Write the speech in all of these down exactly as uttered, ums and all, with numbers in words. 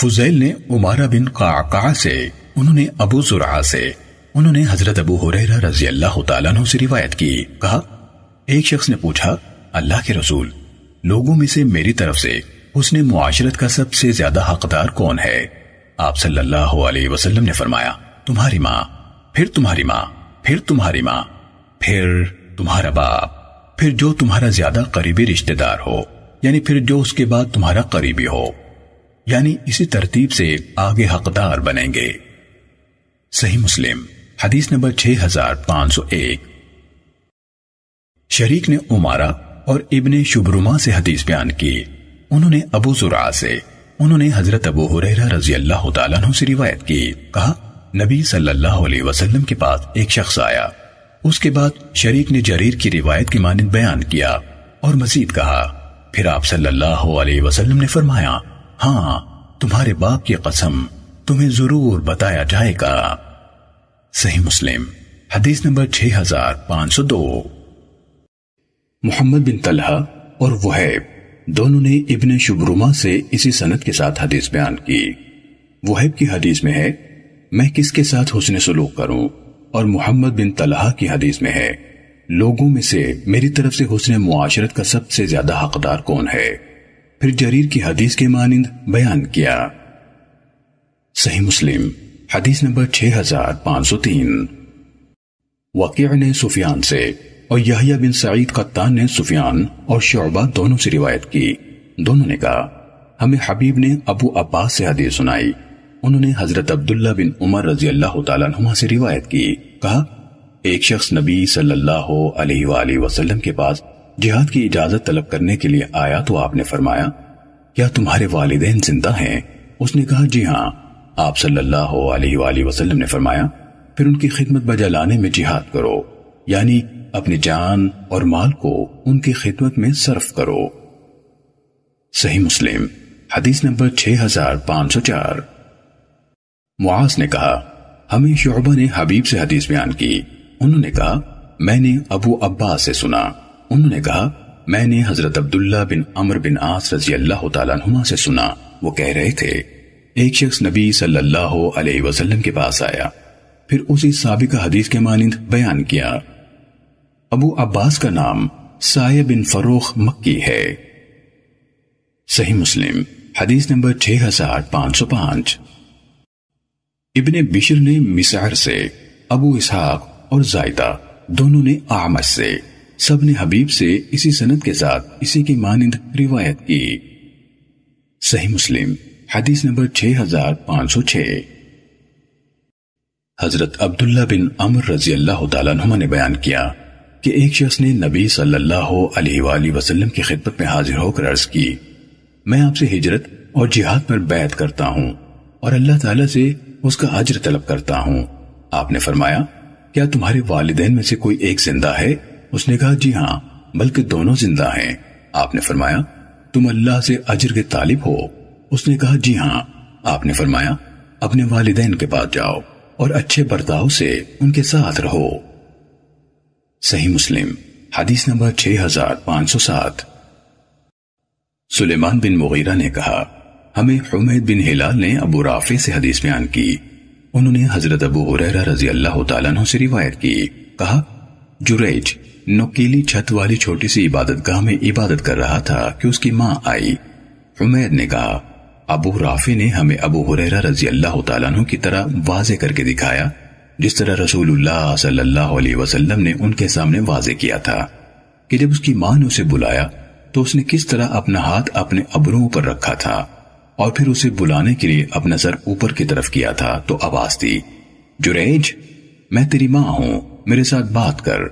फुजैल ने उमारा बिन काका से, उन्होंने अबू जुरहा से, उन्होंने हजरत अबू हुरैरा रजी अल्लाह तआला अन्हु से रिवायत की। कहा, एक शख्स ने पूछा, अल्लाह के रसूल, लोगों में से मेरी तरफ से उसने मुआशरत का सबसे ज्यादा हकदार कौन है? आप सल्लल्लाहु अलैहि वसल्लम ने फरमाया, तुम्हारी माँ, फिर तुम्हारी माँ, फिर तुम्हारी माँ, फिर तुम्हारा बाप, फिर जो तुम्हारा ज्यादा करीबी रिश्तेदार हो, यानी फिर जो उसके बाद तुम्हारा करीबी हो, यानी इसी तरतीब से आगे हकदार बनेंगे। सही मुस्लिम हदीस नंबर छह हजार पांच सौ एक। शरीक ने उमारा और इब्ने शुब्रुमा से हदीस बयान की। उन्होंने अबू जुरआ से, उन्होंने हजरत अबू हुरैरा रजी अल्लाह तआला अन्हु से रिवायत की। कहा, नबी सल्लल्लाहु अलैहि वसल्लम के पास एक शख्स आया। उसके बाद शरीक ने जरीर की रिवायत के मानिंद बयान किया और मजीद कहा, फिर आप सल्लल्लाहु अलैहि वसल्लम ने फरमाया, हाँ, तुम्हारे बाप की कसम, तुम्हें जरूर बताया जाएगा। सही मुस्लिम हदीस नंबर छह हजार पांच सौ दो। मोहम्मद बिन तलहा और वहैब दोनों ने इब्ने शुब्रुमा से इसी सनद के साथ हदीस बयान की। वहैब की हदीस में है, मैं किसके साथ हुस्न सलूक करूं? और मोहम्मद बिन तलहा की हदीस में है, लोगों में से मेरी तरफ से हुस्न मुआशरत का सबसे ज्यादा हकदार कौन है? फिर जरीर की हदीस के मानिंद बयान किया। सही मुस्लिम हदीस नंबर छह हजार पांच सौ तीन। वकीअ ने सुफियान से और यहिया बिन सईद कत्तान ने सुफियान और शोबा दोनों से रिवायत की। दोनों ने कहा, हमें हबीब ने अबू अब्बास से हदीस सुनाई। उन्होंने हजरत अब्दुल्ला बिन उमर रजी अल्लाह तआला अन्हुमा से रिवायत की। कहा, एक शख्स नबी सल्लल्लाहु अलैहि वसल्लम के पास जिहाद की इजाजत तलब करने के लिए आया तो आपने फरमाया, क्या तुम्हारे वालिदैन जिंदा हैं? उसने कहा, जी हाँ। आप सल्लल्लाहु अलैहि वसल्लम ने फरमाया, फिर उनकी खिदमत बजा लाने में जिहाद करो, यानी अपनी जान और माल को उनकी खिदमत में सर्फ करो। सही मुस्लिम हदीस नंबर छह हजार पांच सौ चार। मुआज ने कहा, हमें शुअबा ने हबीब से हदीस बयान की। उन्होंने कहा, मैंने अबू अब्बास से सुना। उन्होंने कहा, मैंने हजरत अब्दुल्ला बिन अमर बिन आस रजी अल्लाह तआला अन्हुमा से सुना। वो कह रहे थे, एक शख्स नबी सल्लल्लाहु अलैहि वसल्लम के पास आया, फिर उसी साबिका हदीस के मानिंद बयान किया। अबू अब्बास का नाम साय बिन फरोख मक्की है। सही मुस्लिम हदीस नंबर छह हजार पांच सौ पांच। इब्ने बिशर ने मिसार से, अबू इसहाक और जायदा दोनों ने आमश से, सब ने हबीब से इसी सनद के साथ इसी के मानिंद रिवायत की। सही मुस्लिम हदीस नंबर छह हजार पांच सौ छह। हजरत अब्दुल्ला बिन अमर रजी अल्लाह तआला अन्हुमा ने बयान किया कि एक शख्स ने नबी सल्लल्लाहु अलैहि वसल्लम की खिदमत में हाजिर होकर अर्ज की, मैं आपसे हिजरत और जिहाद पर बैत करता हूँ और अल्लाह ताला से उसका अजर तलब करता हूँ। आपने फरमाया, क्या तुम्हारे वालिदैन में से कोई एक जिंदा है? उसने कहा, जी हाँ, बल्कि दोनों जिंदा हैं। आपने फरमाया, तुम अल्लाह से अजर के तालिब हो? उसने कहा, जी हाँ। आपने फरमाया, अपने वालिदैन के पास जाओ और अच्छे बर्ताव से उनके साथ रहो। सही मुस्लिम हदीस नंबर छह हजार पांच सौ सात। सुलेमान बिन मुगीरा ने कहा, हमें हुमैद बिन हिलाल ने अबू राफे से हदीस बयान की। उन्होंने हजरत अबू हुरैरा रजी अल्लाह तआला अन्हु से रिवायत की। कहा, जुरैज नोकीली छत वाली छोटी सी इबादतगाह में इबादत कर रहा था कि उसकी माँ आई। हुमैद ने कहा, अबू राफे ने हमें अबू हुरैरा रजी अल्लाह तआला अन्हु की तरह वाजे करके दिखाया जिस तरह रसूलुल्लाह सल्लल्लाहु अलैहि वसल्लम ने उनके सामने वाजे किया था कि जब उसकी माँ ने उसे बुलाया तो उसने किस तरह अपना हाथ अपने अबरों पर रखा था और फिर उसे बुलाने के लिए अपना सर ऊपर की तरफ किया था तो आवाज दी, जुरैज, मैं तेरी माँ हूं, मेरे साथ बात कर।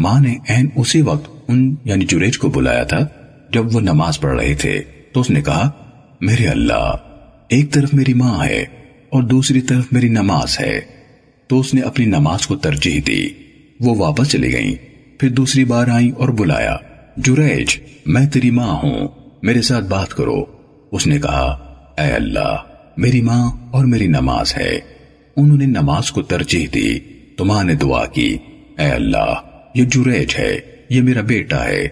माँ ने ऐन उसी वक्त उन यानी जुरैज को बुलाया था जब वो नमाज पढ़ रहे थे। तो उसने कहा, मेरे अल्लाह, एक तरफ मेरी माँ है और दूसरी तरफ मेरी नमाज है। तो उसने अपनी नमाज को तरजीह दी। वो वापस चली गईं। फिर दूसरी बार आई और बुलाया, जुरैज, मैं तेरी माँ हूं, मेरे साथ बात करो। उसने कहा, ऐ अल्लाह, मेरी माँ और मेरी नमाज है। उन्होंने नमाज को तरजीह दी तो माँ ने दुआ की, ऐ अल्लाह, ये जुरैज है, ये मेरा बेटा है,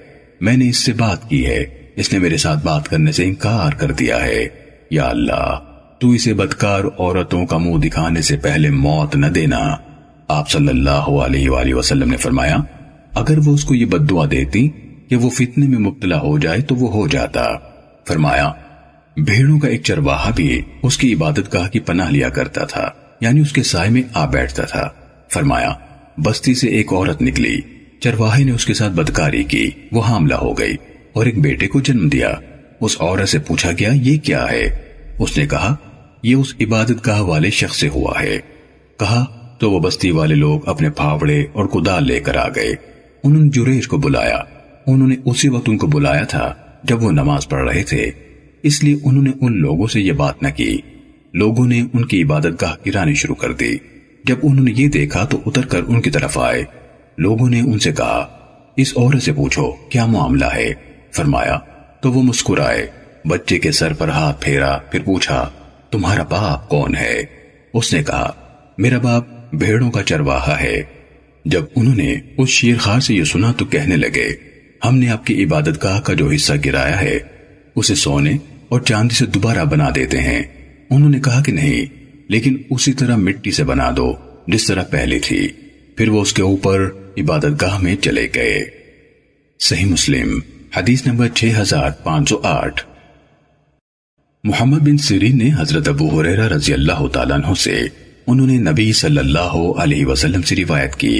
मैंने इससे बात की है, इसने मेरे साथ बात करने से इनकार कर दिया है। या अल्लाह, तू इसे बदकार औरतों का मुंह दिखाने से पहले मौत न देना। आप सल्लल्लाहु अलैहि वसल्लम ने फरमाया, अगर वो उसको ये बद्दुआ देती कि वो फितने में मुब्तला हो जाए तो वो हो जाता। फरमाया, भेड़ों का एक चरवाहा भी उसकी इबादतगाह की पनाह लिया करता था, यानी उसके साय में आ बैठता था। फरमाया, बस्ती से एक औरत निकली, चरवाहे ने उसके साथ बदकारी की, वो हामला हो गई और एक बेटे को जन्म दिया। उस औरत से पूछा गया, ये क्या है? उसने कहा, ये उस इबादतगाह वाले शख्स से हुआ है। कहा तो वो बस्ती वाले लोग अपने फावड़े और कुदाल लेकर आ गए। उन्होंने जुरेश को बुलाया। उन्होंने उसी वक्त उनको बुलाया था जब वो नमाज पढ़ रहे थे, इसलिए उन्होंने उन लोगों से यह बात न की। लोगों ने उनकी इबादतगाह गिरानी शुरू कर दी। जब उन्होंने ये देखा तो उतरकर उनकी तरफ आए। लोगों ने उनसे कहा, इस औरत से पूछो क्या मामला है। फरमाया तो वो मुस्कुराए, बच्चे के सर पर हाथ फेरा, फिर पूछा, तुम्हारा बाप कौन है? उसने कहा, मेरा बाप भेड़ों का चरवाहा है। जब उन्होंने उस शेरखार से यह सुना तो कहने लगे, हमने आपकी इबादतगाह का जो हिस्सा गिराया है उसे सोने और चांदी से दोबारा बना देते हैं। उन्होंने कहा कि नहीं, लेकिन उसी तरह मिट्टी से बना दो जिस तरह पहले थी। फिर वो उसके ऊपर इबादतगाह में चले गए। सही मुस्लिम हदीस नंबर छह हजार पांच सौ आठ। मोहम्मद बिन सिरीन ने हजरत अबू हुरैरा रजी अल्लाह तआला अन्हु से, उन्होंने नबी सल्लल्लाहु अलैहि वसल्लम से रिवायत की।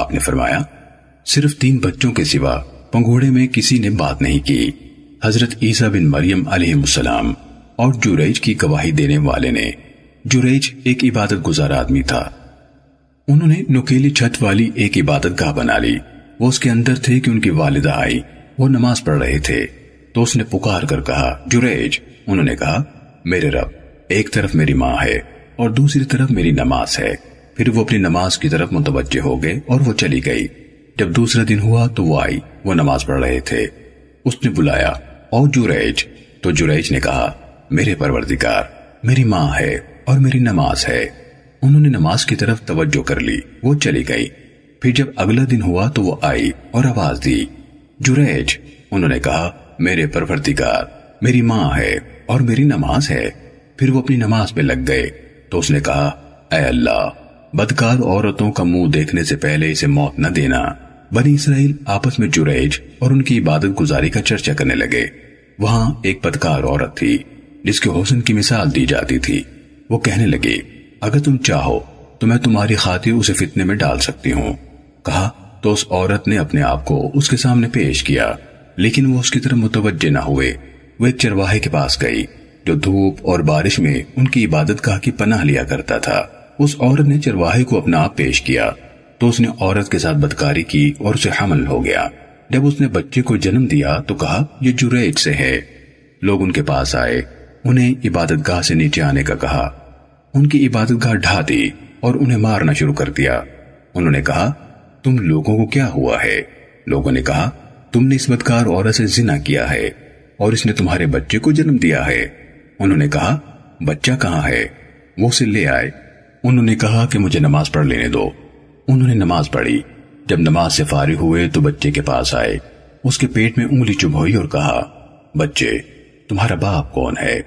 आपने फरमाया, सिर्फ तीन बच्चों के सिवा पंगोड़े में किसी ने बात नहीं की। हजरत ईसा बिन मरियम अलैहिस्सलाम और जुरैज की गवाही देने वाले ने। जुरैज एक इबादत गुजार आदमी था। उन्होंने नुकीली छत वाली एक इबादतगाह बना ली। वो उसके अंदर थे कि उनकी वालिदा आई, वो नमाज पढ़ रहे थे। तो उसने पुकार कर कहा, जुरैज। उन्होंने कहा, मेरे रब, एक तरफ मेरी माँ है और दूसरी तरफ मेरी नमाज है। फिर वो अपनी नमाज की तरफ मुतवज्जे हो गए और वो चली गई। जब दूसरा दिन हुआ तो वो आई, वो नमाज पढ़ रहे थे। उसने बुलाया, और जुरैज। तो जुरैज ने कहा, मेरे परवरदिगार, मेरी माँ है और मेरी नमाज है। उन्होंने नमाज की तरफ तवज्जो कर ली, वो चली गई। फिर जब अगला दिन हुआ तो वो आई और आवाज दी, जुरैज। उन्होंने कहा, मेरे परवरदिगार, मेरी माँ है और मेरी नमाज है। फिर वो अपनी नमाज पे लग गए। तो उसने कहा, ऐ अल्लाह, बदकार औरतों का मुंह देखने से पहले इसे मौत न देना। बनी इसराइल आपस में जुरैज और उनकी इबादत गुजारी का चर्चा करने लगे। वहां एक बदकार औरत थी जिसके हुस्न की मिसाल दी जाती थी। वो कहने लगी, अगर तुम चाहो तो मैं तुम्हारी खातिर उसे फितने में डाल सकती हूँ। कहा तो उस औरत ने अपने आप को उसके सामने पेश किया, लेकिन वो उसकी तरफ मुतवज्जे न हुए। वो एक चरवाहे के पास गई जो धूप और बारिश में उनकी इबादतगाह की पनाह लिया करता था। उस औरत ने चरवाहे को अपना आप पेश किया तो उसने औरत के साथ बदकारी की और उसे हमल हो गया। जब उसने बच्चे को जन्म दिया तो कहा, ये जुरैज से है। लोग उनके पास आए, उन्हें इबादतगाह से नीचे आने का कहा। उनकी इबादतगाह ढा दी और उन्हें मारना शुरू कर दिया। उन्होंने कहा, तुम लोगों को क्या हुआ है? लोगों ने कहा, तुमने इस बदकार औरत से जिना किया है और इसने तुम्हारे बच्चे को जन्म दिया है। उन्होंने कहा, बच्चा कहाँ है? वो उसे ले आए। उन्होंने कहा कि मुझे नमाज पढ़ लेने दो। उन्होंने नमाज पढ़ी। जब नमाज से फारिग हुए तो बच्चे के पास आए, उसके पेट में उंगली चुभोई और कहा, बच्चे, तुम्हारा बाप कौन है?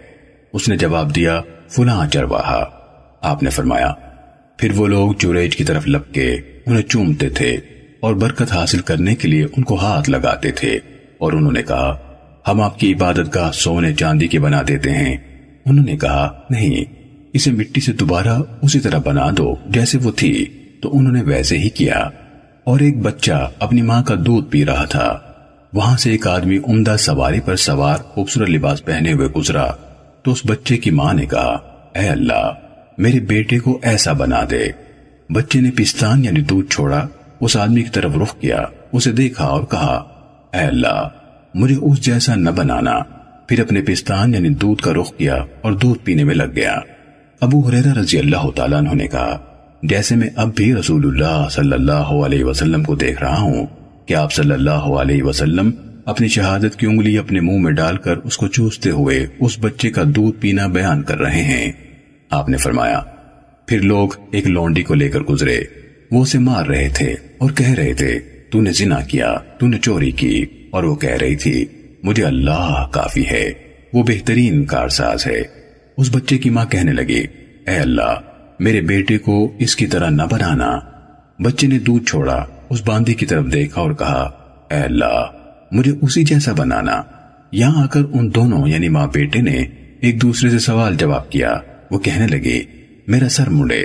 उसने जवाब दिया, फुलां चरवाहा। आपने फरमाया, फिर वो लोग जुरैज की तरफ लपके, उन्हें चूमते थे और बरकत हासिल करने के लिए उनको हाथ लगाते थे। और उन्होंने कहा, हम आपकी इबादतगाह सोने चांदी की बना देते हैं। उन्होंने कहा, नहीं, इसे मिट्टी से दोबारा उसी तरह बना दो जैसे वो थी। तो उन्होंने वैसे ही किया। और एक बच्चा अपनी माँ का दूध पी रहा था। वहां से एक आदमी उम्दा सवारी पर सवार खूबसूरत लिबास पहने हुए गुजरा। तो उस बच्चे की माँ ने कहा, ऐ अल्लाह, मेरे बेटे को ऐसा बना दे। बच्चे ने पिस्तान यानी दूध छोड़ा, उस आदमी की तरफ रुख किया, उसे देखा और कहा, ऐ अल्लाह, मुझे उस जैसा न बनाना। फिर अपने पिस्तान यानी दूध का रुख किया और दूध पीने में लग गया। अबू हुरैरा रजी अल्लाह तआला अन्हु ने कहा, जैसे मैं अब भी रसूलुल्लाह सल्लल्लाहु अलैहि वसल्लम को देख रहा हूँ कि आप सल्लल्लाहु अलैहि वसल्लम अपनी शहादत की उंगली अपने मुंह में डालकर उसको चूसते हुए उस बच्चे का दूध पीना बयान कर रहे हैं। आपने फरमाया, फिर लोग एक लौंडी को लेकर गुजरे। वो उसे मार रहे थे और कह रहे थे, तूने जिना किया, तूने चोरी की। और वो कह रही थी, मुझे अल्लाह काफी है, वो बेहतरीन कारसाज है। उस बच्चे की मां कहने लगी, ऐ अल्लाह मेरे बेटे को इसकी तरह न बनाना। बच्चे ने दूध छोड़ा, उस बांदी की तरफ देखा और कहा, ऐ अल्लाह मुझे उसी जैसा बनाना। यहां आकर उन दोनों यानी माँ बेटे ने एक दूसरे से सवाल जवाब किया। वो कहने लगे, मेरा सर मुंडे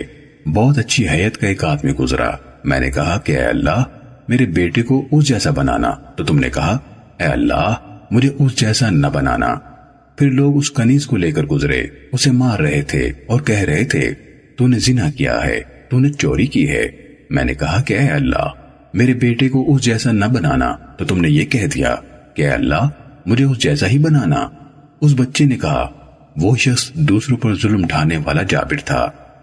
बहुत अच्छी हयत का एक आदमी गुजरा। मैंने कहा कि ऐ अल्लाह मेरे बेटे को उस जैसा बनाना, तो तुमने कहा ऐ अल्लाह मुझे उस जैसा न बनाना। फिर लोग उस कनीज को लेकर गुजरे, उसे मार रहे थे और कह रहे थे, तूने जिना किया है, तूने चोरी की है। मैंने कहा कि ऐ अल्लाह मेरे बेटे को उस जैसा न बनाना, तो तुमने ये कह दिया कि ऐ अल्लाह मुझे उस जैसा ही बनाना। उस बच्चे ने कहा, वो शख्स दूसरों पर जुल्म ढाने वाला जाबिर था,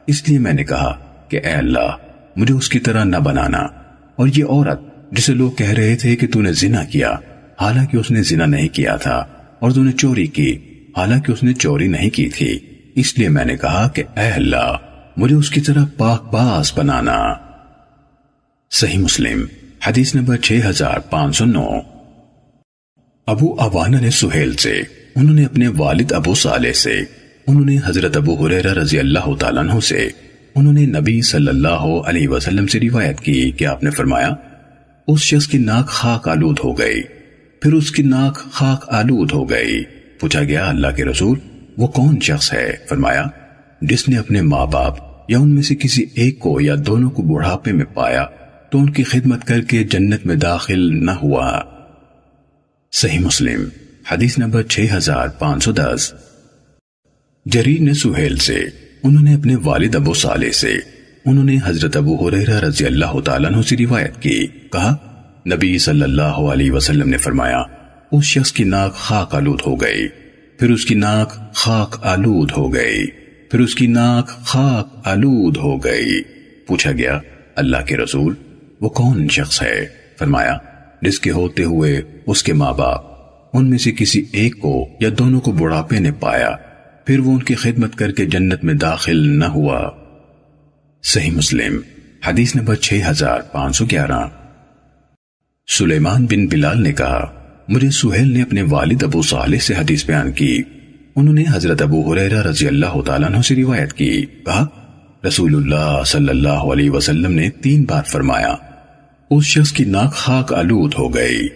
इसलिए मैंने कहा कि ऐ अल्लाह मुझे उसकी तरह न बनाना। और ये औरत जिसे लोग कह रहे थे कि तूने जिना किया, हालांकि उसने जिना नहीं किया था, और तूने चोरी की, हालांकि उसने चोरी नहीं की थी, इसलिए मैंने कहा कि ऐ अल्लाह मुझे उसकी तरह पाकबाज बनाना। सही मुस्लिम हदीस नंबर छह हजार पांच सौ नौ। अबू अवाना ने सुहेल से, उन्होंने अपने वालिद अबू साले से, उन्होंने हजरत अबू हुरैरा रजी अल्लाह तआला अन्हु से, उन्होंने नबी सल्लल्लाहु अलैहि वसल्लम से रिवायत की कि आपने फरमाया, उस शख्स की नाक खाक आलूद हो गई, फिर उसकी नाक खाक आलूद हो गई। पूछा गया, अल्लाह के रसूल वो कौन शख्स है? फरमाया, जिसने अपने माँ बाप या उनमें से किसी एक को या दोनों को बुढ़ापे में पाया तो उनकी खिदमत करके जन्नत में दाखिल न हुआ। सही मुस्लिम हदीस नंबर छह हजार पांच सौ दस। जरीर ने सुहेल से, उन्होंने अपने वालिद अबू साले से, उन्होंने हजरत अबू हुरैरा रजी अल्लाह तआला अन्हु से रिवायत की, कहा नबी सल्लल्लाहु अलैहि वसल्लम ने फरमाया, उस शख्स की नाक खाक आलूद हो गई, फिर उसकी नाक खाक आलूद हो गई, फिर उसकी नाक खाक आलूद हो गई। पूछा गया, अल्लाह के रसूल वो कौन शख्स है? फरमाया, जिसके होते हुए उसके माँ बाप उनमें से किसी एक को या दोनों को बुढ़ापे ने पाया, फिर वो उनकी खिदमत करके जन्नत में दाखिल न हुआ। सही मुस्लिम हदीस नंबर छह हजार पांच सौ ग्यारह। सुलेमान बिन बिलाल ने कहा, मुझे सुहेल ने अपने वालिद अबू साले से हदीस बयान की, उन्होंने हजरत अबू हुरैरा रजी अल्लाह तआला अन्हु से रिवायत की, कहा रसूलुल्लाह सल्लल्लाहु अलैहि वसल्लम ने तीन बार फरमाया, उस शख्स की नाक खाक आलूद हो गई।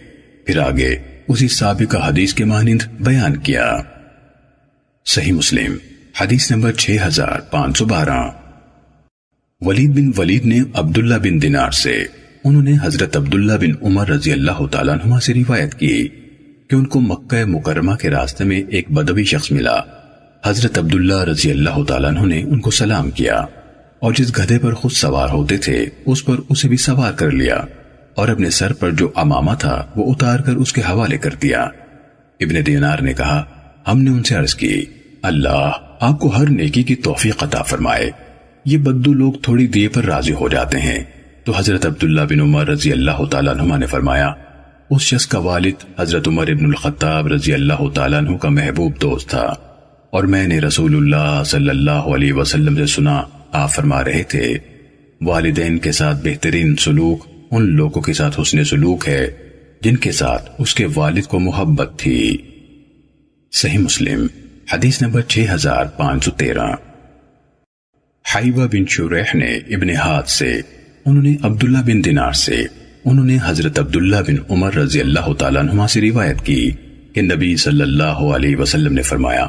फिर आगे उसी साबिका हदीस के मानिंद बयान किया। सही मुस्लिम हदीस नंबर छह हजार पांच सौ बारह। वलीद बिन वलीद ने अब्दुल्ला बिन दिनार से, उन्होंने हजरत अब्दुल्ला बिन उमर रजी अल्लाह तआला अन्हुमा से रिवायत की कि उनको मक्का मुकरमा के रास्ते में एक बदवी शख्स मिला। हजरत अब्दुल्ला रजी अल्लाह तआला अन्हु ने उनको सलाम किया और जिस गधे पर खुद सवार होते थे उस पर उसे भी सवार कर लिया और अपने सर पर जो अमामा था वो उतार कर उसके हवाले कर दिया। इब्ने दिनार ने कहा, हमने उनसे अर्ज की, अल्लाह आपको हर नेकी की तौफीक अता फरमाए, ये बद्दू लोग थोड़ी देर पर राजी हो जाते हैं। तो हजरत अब्दुल्ला बिन उमर रजी अल्लाह तआला अन्हुमा ने फरमाया, उस शख्स का वालिद हजरत उमर इब्नुल खत्ताब रजी अल्लाह तआला अन्हु का महबूब दोस्त था और मैंने रसूलुल्लाह सल्लल्लाहु अलैहि वसल्लम से सुना, आप फरमा रहे थे, वालिदैन के साथ बेहतरीन सलूक उन लोगों के साथ हुस्ने सलूक है जिनके साथ उसके वालिद को मोहब्बत थी। सही मुस्लिम हदीस नंबर छह हजार पांच सौ तेरह। हाइबा बिन शुरैह ने इब्ने हाद से, उन्होंने अब्दुल्ला बिन दिनार से, उन्होंने हजरत अब्दुल्ला बिन उमर रजी अल्लाह तआला अन्हुमा से रिवायत की कि नबी सल्लल्लाहु अलैहि वसल्लम ने फरमाया,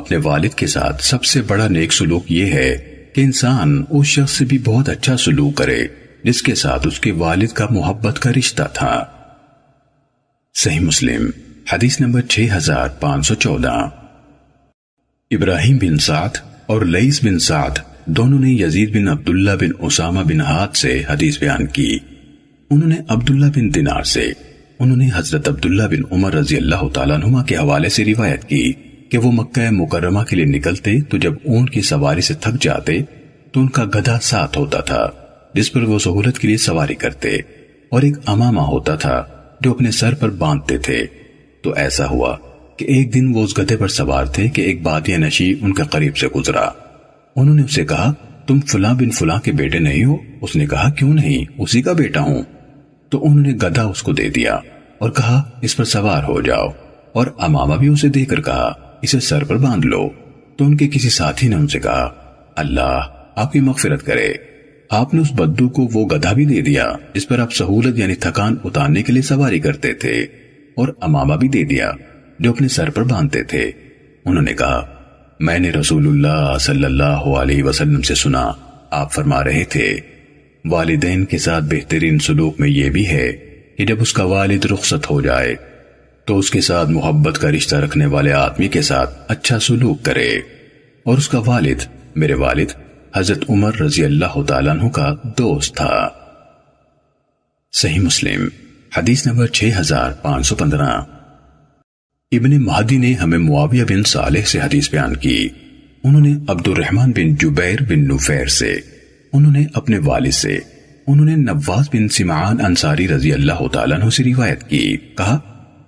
अपने वालिद के साथ सबसे बड़ा नेक सलूक ये है कि इंसान उस शख्स से भी बहुत अच्छा सलूक करे जिसके साथ उसके वालिद का मोहब्बत का रिश्ता था। सही मुस्लिम हदीस नंबर छह हजार पांच सौ चौदह। इब्राहिम बिन साद और लईस बिन साद दोनों ने यजीद बिन अब्दुल्ला बिन उसामा बिन हाद से हदीस बयान की, उन्होंने अब्दुल्ला बिन दिनार से, उन्होंने हजरत अब्दुल्ला बिन उमर रजी अल्लाह तआला अन्हुमा के हवाले से रिवायत की कि वो मक्का मुकर्रमा के लिए निकलते तो जब ऊंट की सवारी से थक जाते तो उनका गधा साथ होता था जिस पर वो सहूलत के लिए सवारी करते, और एक अमामा होता था जो अपने सर पर बांधते थे। तो ऐसा हुआ कि एक दिन वो उस गधे पर सवार थे कि एक बादिया नशी उनके करीब से गुजरा। उन्होंने उसे कहा, तुम फुला बिन फुला के बेटे नहीं हो? उसने कहा, क्यों नहीं, उसी का बेटा हूं। तो उन्होंने गधा उसको दे दिया और कहा, इस पर सवार हो जाओ, और अमामा भी उसे देकर कहा, इसे सर पर बांध लो। तो उनके किसी साथी ने उनसे कहा, अल्लाह आपकी मगफिरत करे, आपने उस बद्दू को वो गधा भी दे दिया जिस पर आप सहूलत यानी थकान उतारने के लिए सवारी करते थे, और अमामा भी दे दिया जो अपने सर पर बांधते थे। उन्होंने कहा, मैंने रसूलुल्लाह सल्लल्लाहु अलैहि वसल्लम से सुना, आप फरमा रहे थे, वालिदैन के साथ बेहतरीन सलूक में यह भी है कि जब उसका वालिद रुखसत हो जाए तो उसके साथ मोहब्बत का रिश्ता रखने वाले आदमी के साथ अच्छा सलूक करे। और उसका वालिद मेरे वालिद हजरत उमर रजी अल्लाह तआला अन्हु का दोस्त था। सही मुस्लिम हदीस नंबर छह हजार पांच सौ पंद्रह। इब्ने महदी ने हमें मुआविया बिन सालेह से हदीस बयान की। उन्होंने अब्दुर्रहमान बिन जुबैर बिन नुफैर से, उन्होंने अपने वालिद से, उन्होंने नवास बिन सिमान अंसारी रजी अल्लाह तआला अन्हु से रिवायत की, कहा,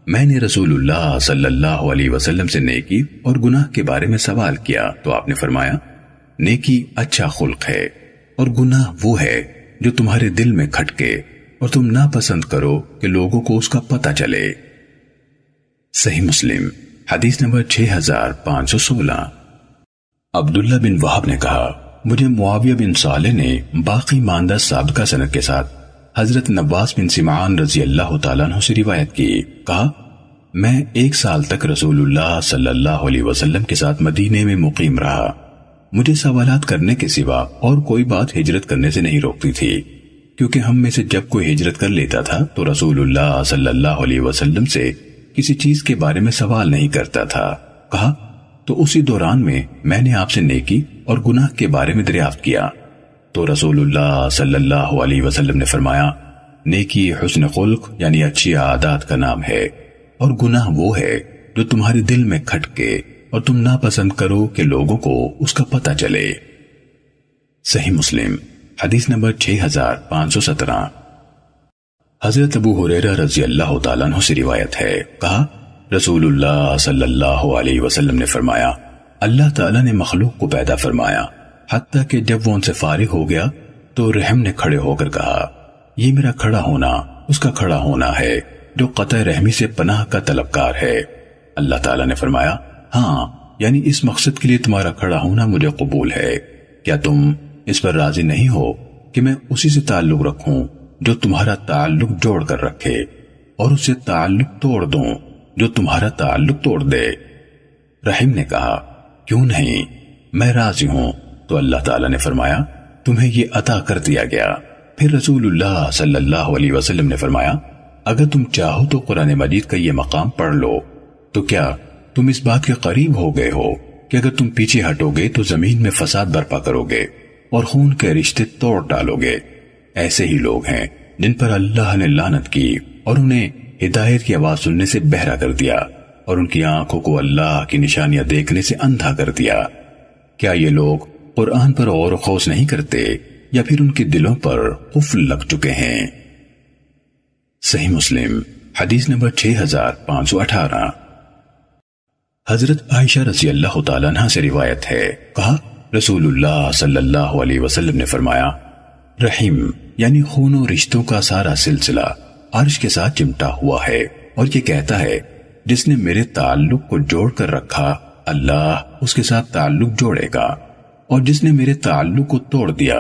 मैंने रसूलुल्लाह सल्लल्लाहु अलैहि वसल्लम से नेकी और गुनाह के बारे में सवाल किया तो आपने फरमाया, नेकी अच्छा खुल्क है और गुनाह वो है जो तुम्हारे दिल में खटके और तुम ना पसंद करो कि लोगों को उसका पता चले। सही मुस्लिम हदीस नंबर छह हजार पांच सौ सोलह। अब्दुल्ला बिन वहाब ने कहा, मुझे मुआविया बिन साले ने बाकी मानदा साबका सनद के साथ हजरत नब्बास बिन सिमान रजी अल्लाह तआला अन्हु से रिवायत की, कहा, मैं एक साल तक रसूलुल्लाह सल्लल्लाहु अलैहि वसल्लम के साथ मदीने में मुकीम रहा। मुझे सवालात करने के सिवा और कोई बात हिजरत करने से नहीं रोकती थी, क्योंकि हम में से जब कोई हिजरत कर लेता था तो रसूलुल्लाह सल्लल्लाहु अलैहि वसल्लम से किसी चीज के बारे में सवाल नहीं करता था। कहा, तो उसी दौरान में मैंने आपसे नेकी और गुनाह के बारे में दरियाफ्त किया तो रसूलुल्लाह सल्लल्लाहु अलैहि वसल्लम ने फरमाया, नेकी हुस्न खुल्क यानी अच्छी आदत का नाम है और गुनाह वो है जो तुम्हारे दिल में खटके और तुम ना पसंद करो कि लोगों को उसका पता चले। सही मुस्लिम हदीस नंबर छह हजार पांच सौ सत्रह। हजरत अबू हुरैरा रजी अल्लाह तआला अन्हु से रिवायत है, कहा, रसूलुल्लाह सल्लल्लाहु अलैहि वसल्लम ने फरमाया, अल्लाह ताला ने मखलूक को पैदा फरमाया हत्ता कि जब वो उनसे फारिग हो गया तो रहम ने खड़े होकर कहा, ये मेरा खड़ा होना उसका खड़ा होना है जो कतई रहमी से पनाह का तलबकार है। अल्लाह ताला ने फरमाया, हाँ, यानी इस मकसद के लिए तुम्हारा खड़ा होना मुझे कबूल है। क्या तुम इस पर राजी नहीं हो कि मैं उसी से ताल्लुक रखूं जो तुम्हारा ताल्लुक जोड़ कर रखे और उससे ताल्लुक तोड़ दूं जो तुम्हारा ताल्लुक तोड़ दे? रहीम ने कहा, क्यों नहीं, मैं राजी हूं। तो अल्लाह ताला ने फरमाया, तुम्हें यह अता कर दिया गया। फिर रसूलुल्लाह सल्लल्लाहु अलैहि वसल्लम ने फरमाया, अगर तुम चाहो तो कुरान मजीद का यह मकाम पढ़ लो। तो क्या तुम इस बात के करीब हो गए हो कि अगर तुम पीछे हटोगे तो जमीन में फसाद बर्पा करोगे और खून के रिश्ते तोड़ डालोगे। ऐसे ही लोग हैं जिन पर अल्लाह ने लानत की और उन्हें हिदायत की आवाज सुनने से बहरा कर दिया और उनकी आंखों को अल्लाह की निशानियां देखने से अंधा कर दिया। क्या ये लोग कुरान पर और खौस नहीं करते या फिर उनके दिलों पर कुफल लग चुके हैं? सही मुस्लिम हदीस नंबर छह हजार पांच सौ अठारह। हजरत आयशा रजी अल्लाह तआला अन्हा से रिवायत है, कहा, रसूलुल्लाह सल्लल्लाहु अलैहि वसल्लम ने फरमाया, रहीम यानी खून और रिश्तों का सारा सिलसिला अर्श के साथ चिमटा हुआ है और ये कहता है, जिसने मेरे ताल्लुक को जोड़ कर रखा अल्लाह उसके साथ ताल्लुक जोड़ेगा, और जिसने मेरे ताल्लुक को तोड़ दिया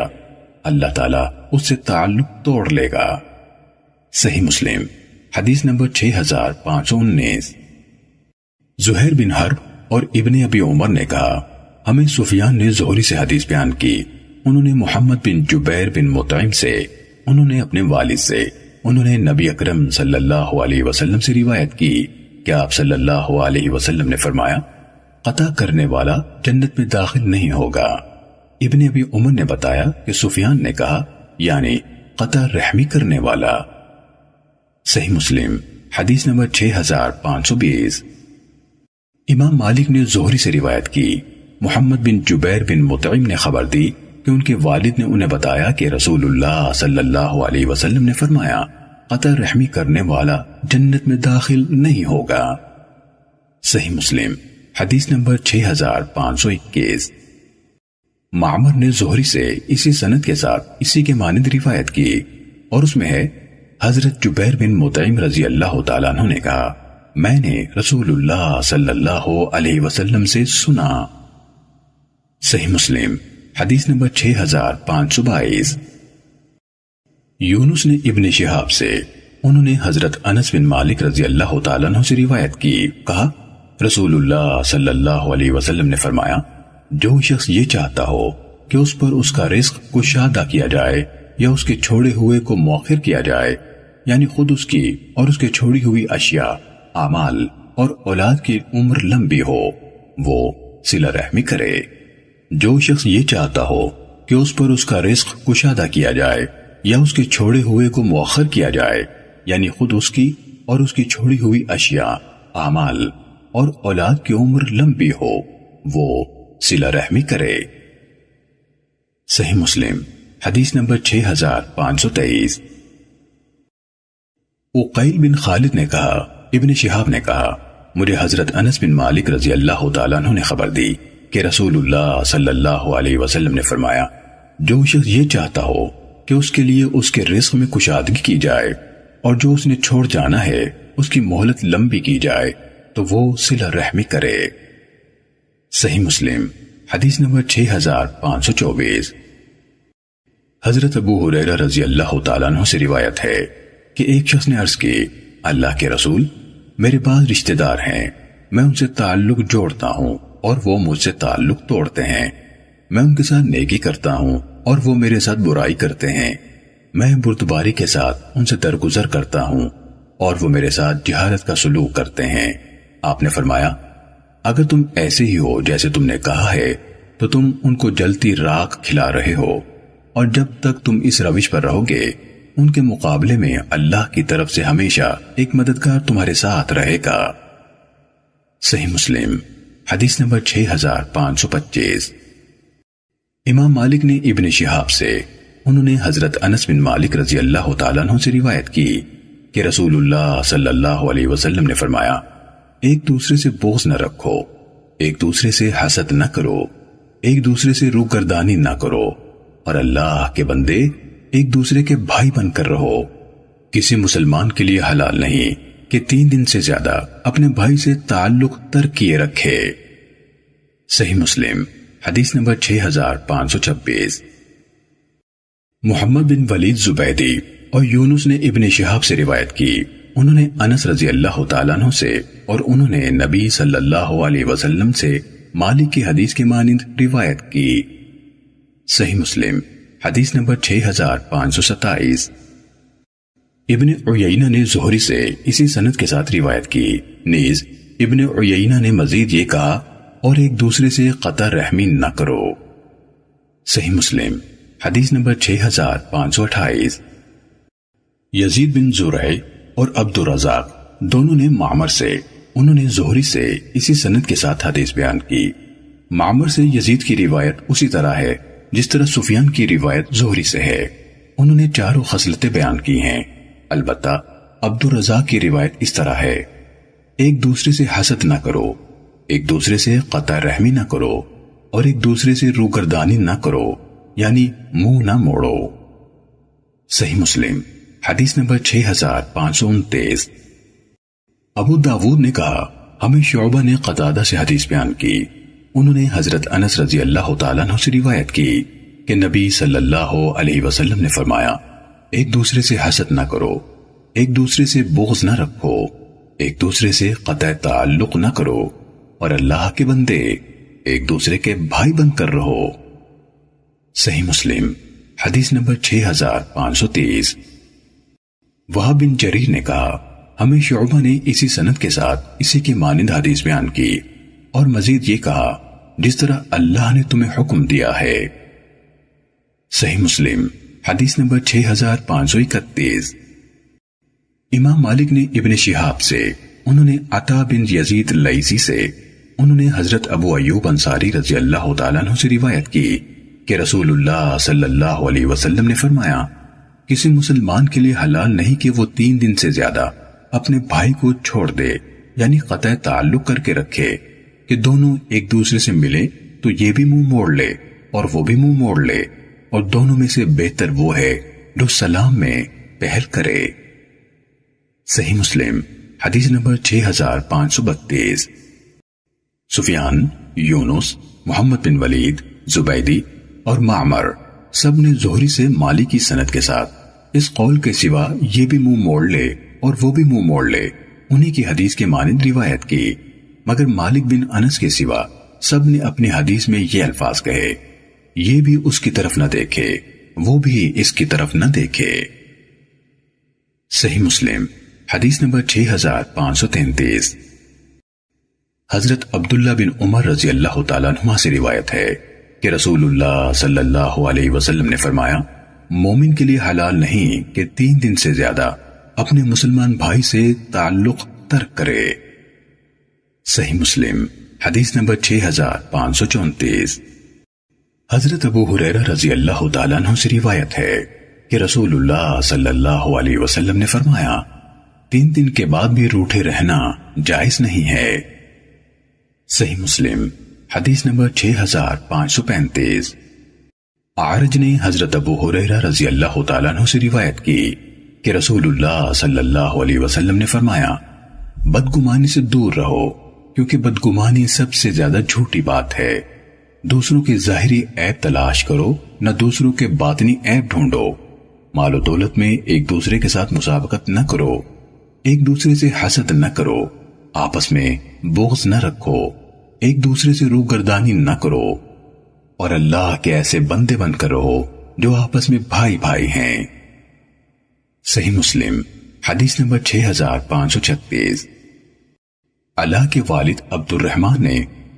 अल्लाह ताला उससे ताल्लुक तोड़ लेगा। सही मुस्लिम हदीस नंबर छह हजार पांच सौ उन्नीस। जुहैर बिन हर्ब और इब्ने अबी उमर ने कहा, हमें सुफियान ने ज़ुहरी से हदीस बयान की। उन्होंने मोहम्मद बिन जुबैर बिन मुतइम से, उन्होंने अपने वालिद से, उन्होंने नबी अकरम सल्लल्लाहु अलैहि वसल्लम से रिवायत की कि आप सल्लल्लाहु अलैहि वसल्लम ने फरमाया, कता करने वाला जन्नत में दाखिल नहीं होगा। इब्ने अबी उमर ने बताया कि सुफियान ने कहा, यानी कता रहमी करने वाला। सही मुस्लिम हदीस नंबर छह हजार पांच सौ बीस। इमाम मालिक ने ज़ुहरी से रिवायत की। मोहम्मद बिन जुबैर बिन मुतइम ने खबर दी कि उनके वालिद ने उन्हें बताया कि रसूलुल्लाह सल्लल्लाहु अलैहि वसल्लम ने फरमाया, कतर रहमी करने वाला जन्नत में दाखिल नहीं होगा। सही मुस्लिम हदीस नंबर छह हजार पांच सौ इक्कीस। मामर ने ज़ुहरी से इसी सनद के साथ इसी के मानिंद रिवायत की और उसमें है, हजरत जुबैर बिन मुतइम रजी अल्लाह तआला अन्हु ने कहा, मैंने रसूलुल्लाह सल्लल्लाहु अलैहि वसल्लम से सुना। सही मुस्लिम हदीस नंबर छह हजार पांच सौ बाईस। यूनुस ने इब्ने शिहाब से, उन्होंने हजरत अनस बिन मालिक रजी अल्लाह तआला अन्हु से रिवायत की, कहा रसूलुल्लाह सल्लल्लाहु अलैहि वसल्लम ने फरमाया, जो शख्स ये चाहता हो कि उस पर उसका रिस्क कुशादा किया जाए या उसके छोड़े हुए को मौखिर किया जाए, यानी खुद उसकी और उसके छोड़ी हुई अशिया, आमाल और औलाद की उम्र लंबी हो, वो सिला रहमी करे। जो शख्स ये चाहता हो कि उस पर उसका रिस्क कुशादा किया जाए या उसके छोड़े हुए को मौखर किया जाए, यानी खुद उसकी और उसकी छोड़ी हुई अशिया, आमाल और औलाद की उम्र लंबी हो, वो सिला रहमी करे। सही मुस्लिम हदीस नंबर छह हजार पांच सौ तेईस। उकैल बिन खालिद ने कहा, इब्ने शिहाब ने कहा, मुझे हजरत अनस बिन मालिक रजी अल्लाह तआला अन्हु ने खबर दी कि रसूलुल्लाह सल्लल्लाहु अलैहि वसल्लम ने फरमाया, जो शख्स ये चाहता हो कि उसके लिए उसके रिस्क में कुशादगी की जाए और जो उसने छोड़ जाना है उसकी मोहलत लंबी की जाए, तो वो सिला रहमी करे। सही मुस्लिम हदीस नंबर छह हजार पांच सौ चौबीस। हजरत अबू हुरैरा रजी अल्लाह तआला अन्हु से रिवायत है कि एक शख्स ने अर्ज की, अल्लाह के रसूल, मेरे पास रिश्तेदार हैं, मैं उनसे ताल्लुक जोड़ता हूँ और वो मुझसे ताल्लुक तोड़ते हैं, मैं उनके साथ नेकी करता हूँ और वो मेरे साथ बुराई करते हैं, मैं बुर्दबारी के साथ उनसे दरगुजर करता हूँ और वो मेरे साथ जहालत का सलूक करते हैं। आपने फरमाया, अगर तुम ऐसे ही हो जैसे तुमने कहा है तो तुम उनको जलती राख खिला रहे हो, और जब तक तुम इस रविश पर रहोगे उनके मुकाबले में अल्लाह की तरफ से हमेशा एक मददगार तुम्हारे साथ रहेगा। सही मुस्लिम हदीस नंबर छह हजार पांच सौ पच्चीस। इमाम मालिक ने इब्ने शिहाब से, उन्होंने हजरत अनस बिन मालिक रजी अल्लाह तआला अन्हु से रिवायत की कि रसूलुल्लाह सल्लल्लाहु अलैहि वसल्लम ने फरमाया, एक दूसरे से बोझ न रखो, एक दूसरे से हसद न करो, एक दूसरे से रूगर्दानी न करो, और अल्लाह के बंदे एक दूसरे के भाई बनकर रहो। किसी मुसलमान के लिए हलाल नहीं कि तीन दिन से ज्यादा अपने भाई से ताल्लुक तर्क किए रखे। सही मुस्लिम हदीस नंबर छह हजार पांच सौ छब्बीस। मोहम्मद बिन वलीद जुबैदी और यूनुस ने इब्ने शिहाब से रिवायत की, उन्होंने अनस रजी अल्लाह तआला अन्हु से और उन्होंने नबी सल्लल्लाहु अलैहि वसल्लम से मालिक की हदीस के मानिंद रिवायत की। सही मुस्लिम हदीस नंबर छह हजार पांच सौ सत्ताईस। इब्ने उयैना ने ज़ुहरी से इसी सनद के साथ रिवायत की। नीज इब्ने उयैना ने मजीद ये कहा, और एक दूसरे से कतअ रहमी न करो। सही मुस्लिम हदीस नंबर छह हजार पांच सौ अट्ठाईस। यजीद बिन ज़ुरै और अब्दुर रज़ाक दोनों ने मामर से, उन्होंने ज़ुहरी से इसी सनद के साथ हदीस बयान की। मामर से यजीद की रिवायत उसी तरह है जिस तरह सुफियान की रिवायत ज़ुहरी से है। उन्होंने चारों खसलतें बयान की हैं। अलबत्ता अब्दुर रज़ाक की रिवायत इस तरह है, एक दूसरे से हसद ना करो, एक दूसरे से कतअ रहमी ना करो, और एक दूसरे से रूगर्दानी ना करो, यानी मुंह ना मोड़ो। सही मुस्लिम हदीस नंबर छह हजार पांच सौ उनतीस। अबू दाऊद ने कहा, हमें शोबा ने कतादा से हदीस बयान की, उन्होंने हजरत अनस रजी अल्लाह तआला अन्हु से रिवायत की कि नबी सल्लल्लाहु अलैहि वसल्लम ने फरमाया, एक दूसरे से हसद ना करो, एक दूसरे से बोझ ना रखो, एक दूसरे से कतअ ताल्लुक ना करो, और अल्लाह के बंदे एक दूसरे के भाई बनकर रहो। सही मुस्लिम हदीस नंबर छह हजार पांच सौ तीस। वहाब बिन जरीर ने कहा, हमें शुअबा ने इसी सनद के साथ इसी के मानिंद हदीस बयान की और मजीद ये कहा, जिस तरह अल्लाह ने तुम्हें हुक्म दिया है। सही मुस्लिम हदीस नंबर छह हजार पांच सौ इकतीस। इमाम मालिक ने इब्ने शिहाब से, उन्होंने अता बिन यजीद लईसी से, उन्होंने हजरत अबू अय्यूब अंसारी रजी अल्लाह तआला अन्हु से रिवायत की कि रसूलुल्लाह सल्लल्लाहु अलैहि वसल्लम ने फरमाया, किसी मुसलमान के लिए हलाल नहीं कि वो तीन दिन से ज्यादा अपने भाई को छोड़ दे, यानी कतअ ताल्लुक करके रखे कि दोनों एक दूसरे से मिले तो ये भी मुंह मोड़ ले और वो भी मुंह मोड़ ले, और दोनों में से बेहतर वो है जो सलाम में पहल करे। सही मुस्लिम हदीस नंबर छह हजार पांच सौ बत्तीस। सुफियान, यूनुस, मोहम्मद बिन वलीद जुबैदी और मामर सब ने जोहरी से माली की सनद के साथ इस कौल के सिवा ये भी मुंह मोड़ ले और वो भी मुंह मोड़ ले उन्हीं की हदीस के मानिंद रिवायत की, मगर मालिक बिन अनस के सिवा सब ने अपनी हदीस में ये अल्फाज कहे, ये भी उसकी तरफ न देखे, वो भी इसकी तरफ न देखे। सही मुस्लिम हदीस नंबर छह हजार पांच सौ तैंतीस। हजरत अब्दुल्ला बिन उमर रजी अल्लाह तआला अन्हुमा से रिवायत है कि रसूलुल्लाह सल्लल्लाहु अलैहि वसल्लम ने फरमाया, मोमिन के लिए हलाल नहीं कि तीन दिन से ज्यादा अपने मुसलमान भाई से ताल्लुक तर्क करे। सही मुस्लिम हदीस नंबर छह हजार पांच सौ चौंतीस। हजरत अबू हुरैरा रजी अल्लाह तआला अन्हु से रिवायत है कि रसूलुल्लाह सल्लल्लाहु अलैहि वसल्लम ने फरमाया, तीन दिन के बाद भी रूठे रहना जायज नहीं है। सही मुस्लिम हदीस नंबर छह हजार पांच सौ पैंतीस। आरज ने हजरत अबू हुरैरा रजी अल्लाह तआला अन्हु से रिवायत की कि रसूलुल्लाह सल्लल्लाहु अलैहि वसल्लम ने फरमाया, बदगुमानी से दूर रहो क्योंकि बदगुमानी सबसे ज्यादा झूठी बात है। दूसरों के जाहिरी ऐब तलाश करो न दूसरों के बातिनी ऐब ढूंढो। मालो दौलत में एक दूसरे के साथ मुसाबकत न करो, एक दूसरे से हसद न करो, आपस में बोझ न रखो, एक दूसरे से रूगर्दानी न करो और अल्लाह के ऐसे बंदे बनकर रहो जो आपस में भाई भाई हैं। सही मुस्लिम हदीस नंबर छह हजार पांच सौ छत्तीस। अल्लाह के वालिद अब्दुर्रहमान ने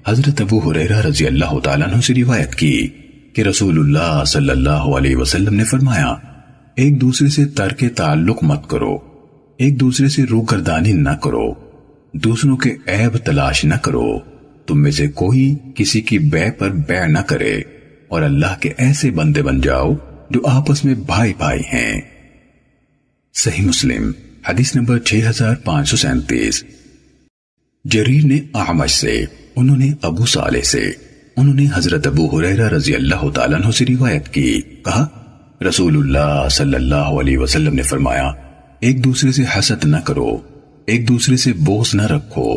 हजरत अबू हुरैरा रजी अल्लाह तआला अन्हु से रिवायत की कि रसूलुल्लाह सल्लल्लाहु अलैहि वसल्लम ने फरमाया, एक दूसरे से तर्क ताल्लुक मत करो, एक दूसरे से रूगर्दानी न करो, दूसरों के ऐब तलाश न करो, तुम में से कोई किसी की बै पर बै न करे और अल्लाह के ऐसे बंदे बन जाओ जो आपस में भाई भाई हैं। सही मुस्लिम हदीस नंबर छह हजार पांच सौ सैंतीस। जरीर ने आमश से, उन्होंने अबू साले से, उन्होंने हजरत अबू हुरैरा रजी अल्लाह तआला अन्हु से रिवायत की, कहा, रसूलुल्लाह सल्लल्लाहु अलैहि वसल्लम ने फरमाया, एक दूसरे से हसद न करो, एक दूसरे से बोझ न रखो,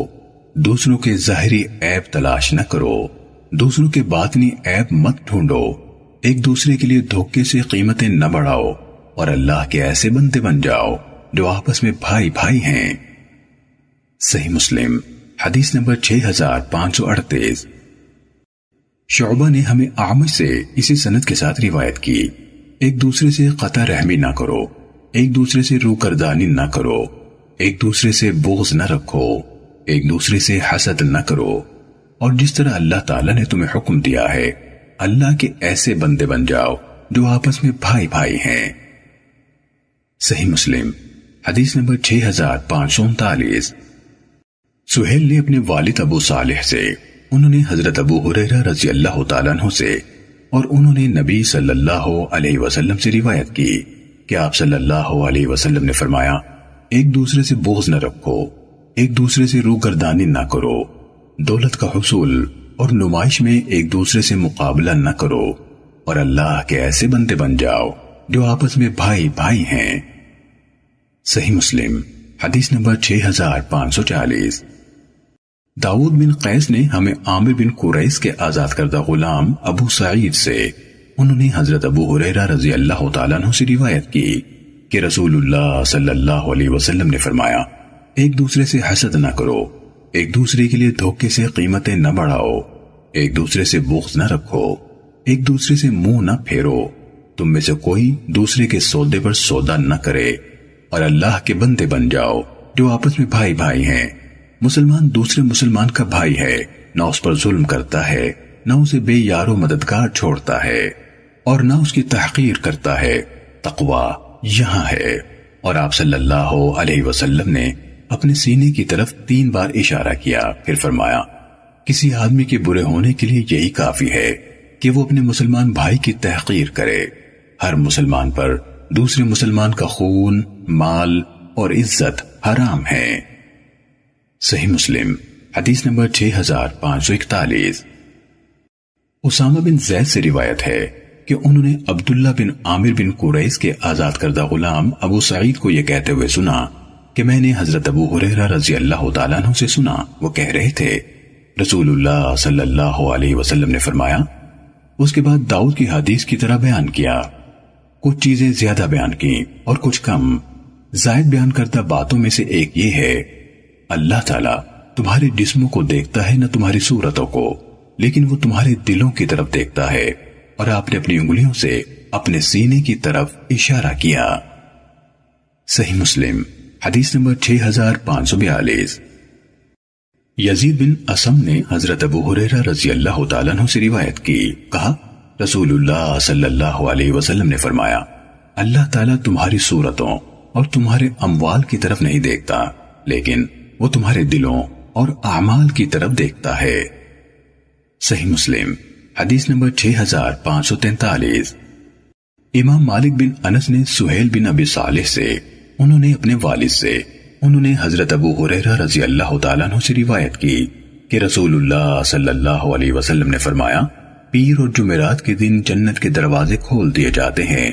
दूसरों के जाहिरी ऐब तलाश न करो, दूसरों के बातनी ऐब मत ढूंढो, एक दूसरे के लिए धोखे से कीमतें न बढ़ाओ और अल्लाह के ऐसे बंदे बन जाओ जो आपस में भाई भाई हैं। सही मुस्लिम हदीस नंबर छह हजार पांच सौ अड़तीस। शौबा ने हमें आमिर से इसी सनद के साथ रिवायत की, एक दूसरे से कता रहमी ना करो, एक दूसरे से रूकरदानी ना करो, एक दूसरे से बोझ न रखो, एक दूसरे से हसद न करो और जिस तरह अल्लाह ताला ने तुम्हें हुक्म दिया है अल्लाह के ऐसे बंदे बन जाओ जो आपस में भाई भाई हैं। सही मुस्लिम हदीस नंबर छह हजार पांच सौ उनतालीस। सुहेल ने अपने वालिद अबू सालेह से, उन्होंने हजरत अबू हुरैरा रजी अल्लाह तआला अन्हु से और उन्होंने नबी सल्लल्लाहु अलैहि वसल्लम से रिवायत की कि आप सल्लल्लाहु अलैहि वसल्लम ने फरमाया, एक दूसरे से बोझ न रखो, एक दूसरे से रूगर्दानी ना करो, दौलत का हुसूल और नुमाइश में एक दूसरे से मुकाबला न करो और अल्लाह के ऐसे बंदे बन जाओ जो आपस में भाई भाई हैं। सही मुस्लिम हदीस नंबर छह हजार पांच सौ चालीस। दाऊद बिन कैस ने हमें आमिर बिन कुरैश के आजाद करदा गुलाम अबू सईद से, उन्होंने हजरत अबू हुरैरा रजी अल्लाह तआला अन्हु से रिवायत की कि रसूलुल्लाह सल्लल्लाहु अलैहि वसल्लम ने फरमाया, एक दूसरे से हसद न करो, एक दूसरे के लिए धोखे से कीमतें न बढ़ाओ, एक दूसरे से बुग़्ज़ न रखो, एक दूसरे से मुंह न फेरो, तुम में से कोई दूसरे के सौदे पर सौदा न करे और अल्लाह के बंदे बन जाओ जो आपस में भाई भाई हैं। मुसलमान दूसरे मुसलमान का भाई है, ना उस पर जुल्म करता है, ना उसे बेयारो मददगार छोड़ता है और ना उसकी तहकीर करता है। तकवा यहाँ है। और आप सल्लल्लाहु अलैहि वसल्लम ने अपने सीने की तरफ तीन बार इशारा किया, फिर फरमाया, किसी आदमी के बुरे होने के लिए यही काफी है कि वो अपने मुसलमान भाई की तहकीर करे। हर मुसलमान पर दूसरे मुसलमान का खून, माल और इज्जत हराम है। सही मुस्लिम हदीस नंबर छह हजार पांच सौ इकतालीस। उसामा बिन जैद से रिवायत है कि उन्होंने अब्दुल्ला बिन आमिर बिन कुरैश के आजाद करदा गुलाम अबू सईद को यह कहते हुए सुना कि मैंने हजरत अबू हुरैरा रजी अल्लाह तआला अन्हु से सुना, वो कह रहे थे, रसूलुल्लाह सल्लल्लाहु अलैहि वसल्लम ने फरमाया, उसके बाद दाऊद की हदीस की तरह बयान किया। कुछ चीजें ज्यादा बयान की और कुछ कम। जायद बयान करता बातों में से एक ये है, अल्लाह ताला तुम्हारे जिस्मों को देखता है न तुम्हारी सूरतों को, लेकिन वो तुम्हारे दिलों की तरफ देखता है, और आपने अपनी उंगलियों से अपने सीने की तरफ इशारा किया। सही मुस्लिम हदीस नंबर छह हजार पांच सौ बयालीस। यजीद बिन असम ने हजरत अबू हुरैरा रजी अल्लाह तआला अन्हु से रिवायत की, कहा रसूलुल्लाह सल्लल्लाहु अलैहि वसल्लम ने फरमाया, अल्लाह ताला तुम्हारी सूरतों और तुम्हारे अमवाल की तरफ नहीं देखता, लेकिन वो तुम्हारे दिलों और आमाल की तरफ देखता है। सही मुस्लिम हदीस नंबर छह हजार पांच सौ तैंतालीस। इमाम मालिक बिन अनस ने सुहेल बिन अबी सालेह से, उन्होंने अपने वालिद से, उन्होंने हजरत अबू हुरैरा रजी अल्लाह तआला अन्हु से रिवायत की कि रसूलुल्लाह सल्लल्लाहु अलैहि वसल्लम ने फरमाया, पीर और जुमेरात के दिन जन्नत के दरवाजे खोल दिए जाते हैं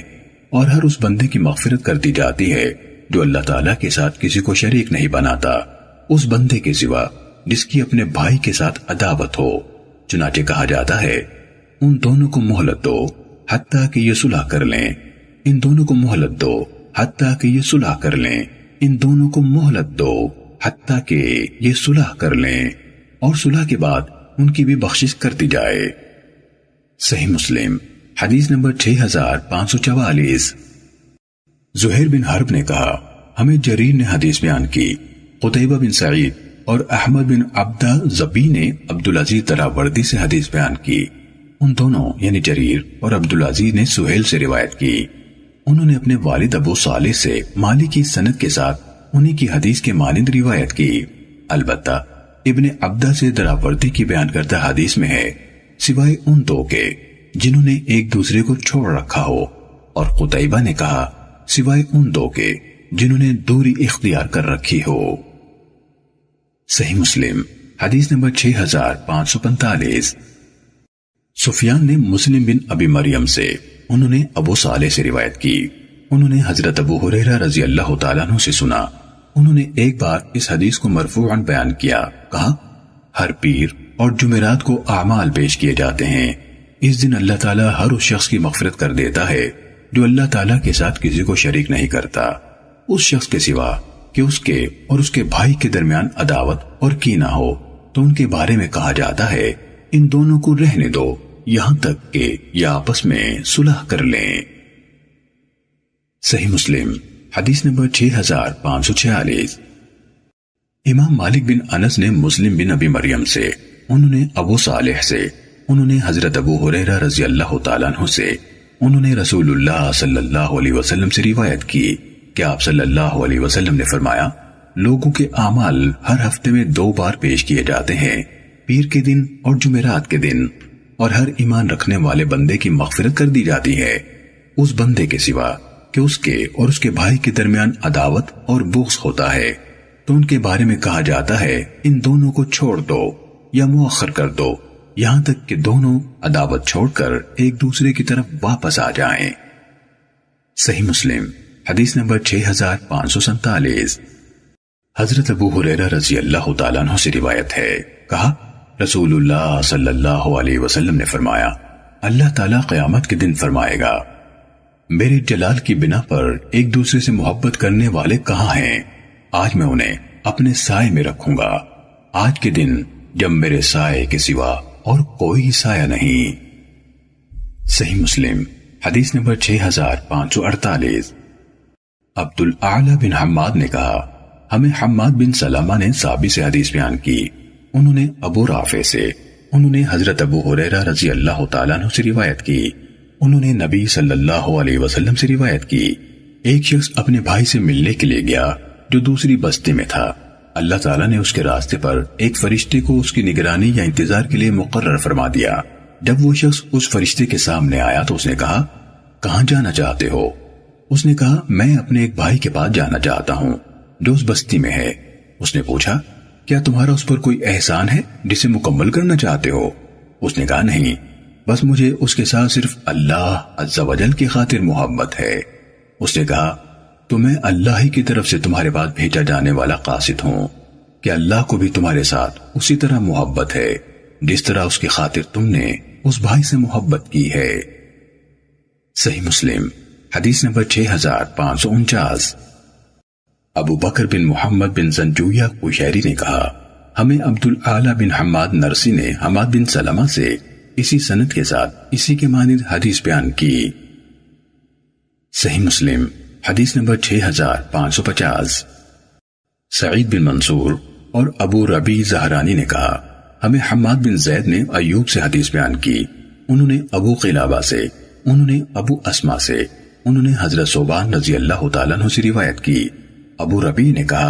और हर उस बंदे की मगफिरत कर दी जाती है जो अल्लाह ताला के साथ किसी को शरीक नहीं बनाता, उस बंदे के सिवा जिसकी अपने भाई के साथ अदावत हो। चुनाचे कहा जाता है, उन दोनों को मोहलत दो हत्ता कि ये सुलह कर लें, इन दोनों को मोहलत दो हत्ता कि ये सुलह कर लें, इन दोनों को मोहलत दो हत्ता कि ये सुलह कर लें, और सुलह के बाद उनकी भी बख्शिश कर दी जाए। सही मुस्लिम हदीस नंबर छह हजार पांच सौ चवालीस। जुहैर बिन हर्ब ने कहा, हमें जरीर ने हदीस बयान की, कुतैबा बिन सईद और अहमद बिन अब्दा जबी ने अब्दुल अजीज तरावर्दी से हदीस बयान की। उन दोनों यानी जरीर और अब्दुल अजीज ने सुहेल से रिवायत की, उन्होंने अपने वालिद अबू सालेह से माली की सनद के साथ उन्हीं की हदीस के मानिंद रिवायत की। अलबत्ता इब्ने अब्दा से दरावर्दी की बयान करता हदीस में है, सिवाय उन दो के जिन्होंने एक दूसरे को छोड़ रखा हो, और कुतैबा ने कहा सिवाय उन दो के जिन्होंने दूरी इख्तियार कर रखी हो। सही मुस्लिम हदीस नंबर छह हजार पांच सौ पैंतालीस। सुफियान ने मुस्लिम बिन अबी मरियम से, उन्होंने अबू साले से रिवायत की, उन्होंने हजरत अबू हुरैरा रजी अल्लाह तआला अन्हु से सुना, उन्होंने एक बार इस हदीस को मरफूअन बयान किया, कहा हर पीर और जुमेरात को आमाल पेश किए जाते हैं, इस दिन अल्लाह ताला हर उस शख्स की मगफिरत कर देता है जो अल्लाह ताला के साथ किसी को शरीक नहीं करता, उस शख्स के सिवा कि उसके और उसके भाई के दरमियान अदावत और कीना हो, तो उनके बारे में कहा जाता है, इन दोनों को रहने दो यहां तक कि ये आपस में सुलह कर लें। सही मुस्लिम हदीस नंबर छह हजार पांच सौ छियालीस। इमाम मालिक बिन अनस ने मुस्लिम बिन अबी मरियम से, उन्होंने अबू सालेह से, उन्होंने हजरत अबू हुरैरा रजी अल्लाह तआला अन्हु से, उन्होंने रसूलुल्लाह सल्लल्लाहु अलैहि वसल्लम से रिवायत की कि आप सल्लल्लाहु अलैहि वसल्लम ने फरमाया, लोगों के आमाल हर हफ्ते में दो बार पेश किए जाते हैं, पीर के दिन और जुमेरात के दिन, और हर ईमान रखने वाले बंदे की मगफिरत कर दी जाती है, उस बंदे के सिवा कि उसके और उसके भाई के दरमियान अदावत और बुग़्ज़ होता है, तो उनके बारे में कहा जाता है, इन दोनों को छोड़ दो या मुअख्खर कर दो यहां तक कि दोनों अदावत छोड़कर एक दूसरे की तरफ वापस आ जाएं। सही मुस्लिम हदीस नंबर छह हजार पांच सौ सैंतालीस। हजरत अबू हुरैरा रजी अल्लाह तआला अन्हु से रिवायत है, कहा रसूलुल्लाह सल्लल्लाहु अलैहि वसल्लम ने फरमाया, अल्लाह ताला क़यामत के दिन फरमाएगा, मेरे जलाल की बिना पर एक दूसरे से मोहब्बत करने वाले कहाँ हैं, आज मैं उन्हें अपने साए में रखूंगा, आज के दिन जब मेरे साए के सिवा और कोई साया नहीं। सही मुस्लिम हदीस नंबर छह हजार पांच सौ अड़तालीस। अब्दुल आला बिन हम्माद ने कहा, हमें हम्माद बिन सलामा ने साबी से हदीस बयान की, उन्होंने अबू राफे से, उन्होंने हजरत अबू हुरैरा रजी अल्लाह तआला अन्हु से रिवायत की, उन्होंने नबी सल्लल्लाहु अलैहि वसल्लम से रिवायत की, एक शख्स अपने भाई से मिलने के लिए गया जो दूसरी बस्ती में था, अल्लाह ताला ने उसके रास्ते पर एक फरिश्ते को उसकी निगरानी या इंतजार के लिए मुकर्रर फरमा दिया। जब वो शख्स उस फरिश्ते के सामने आया तो उसने कहा, कहाँ जाना चाहते हो? उसने कहा, मैं अपने एक भाई के पास जाना चाहता हूँ जो उस बस्ती में है। उसने पूछा, क्या तुम्हारा उस पर कोई एहसान है जिसे मुकम्मल करना चाहते हो? उसने कहा, नहीं, बस मुझे उसके साथ सिर्फ अल्लाह अज़्ज़ा वजल की खातिर मोहब्बत है। उसने कहा, तो मैं अल्लाह ही की तरफ से तुम्हारे पास भेजा जाने वाला कासिद हूं कि अल्लाह को भी तुम्हारे साथ उसी तरह मोहब्बत है जिस तरह उसकी खातिर तुमने उस भाई से मोहब्बत की है। सही मुस्लिम हदीस नंबर छह हजार पांच सौ उनचास। अबू बकर बिन मोहम्मद बिन संजूया कुशैरी ने कहा, हमें अब्दुल आला बिन हम्माद नरसी ने हम्माद बिन सलमा से इसी सनद के साथ इसी के मानिंद हदीस बयान की। सही मुस्लिम हदीस नंबर छह हजार पांच सौ पचास। सईद बिन मंसूर और अबू रबी जहरानी ने कहा, हमें हम्माद बिन जैद ने अयूब से हदीस बयान की, उन्होंने अबू क़िलाबा से, उन्होंने अबू अस्मा से, उन्होंने हजरत सोबान रजी अल्लाह तआला अन्हु से रिवायत की। अबू रबी ने कहा,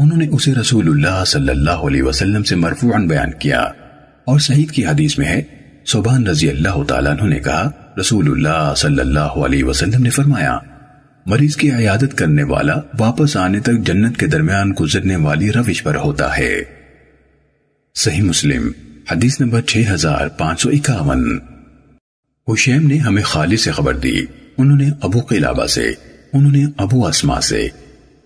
उन्होंने उसे रसूलुल्लाह सल्लल्लाहु अलैहि वसल्लम से मरफूअन बयान किया। और सहीद की हदीस में है, सोबान रजी अल्लाह तआला अन्हु ने कहा, रसूलुल्लाह सल्लल्लाहु अलैहि वसल्लम ने फरमाया, मरीज की इयादत करने वाला वापस आने तक जन्नत के दरमियान गुजरने वाली रविश पर होता है। सही मुस्लिम हदीस नंबर छह हजार पांच सौ इक्यावन। हुशैम ने हमें खाली से खबर दी, उन्होंने अबू क़िलाबा से, उन्होंने अबू अस्मा से,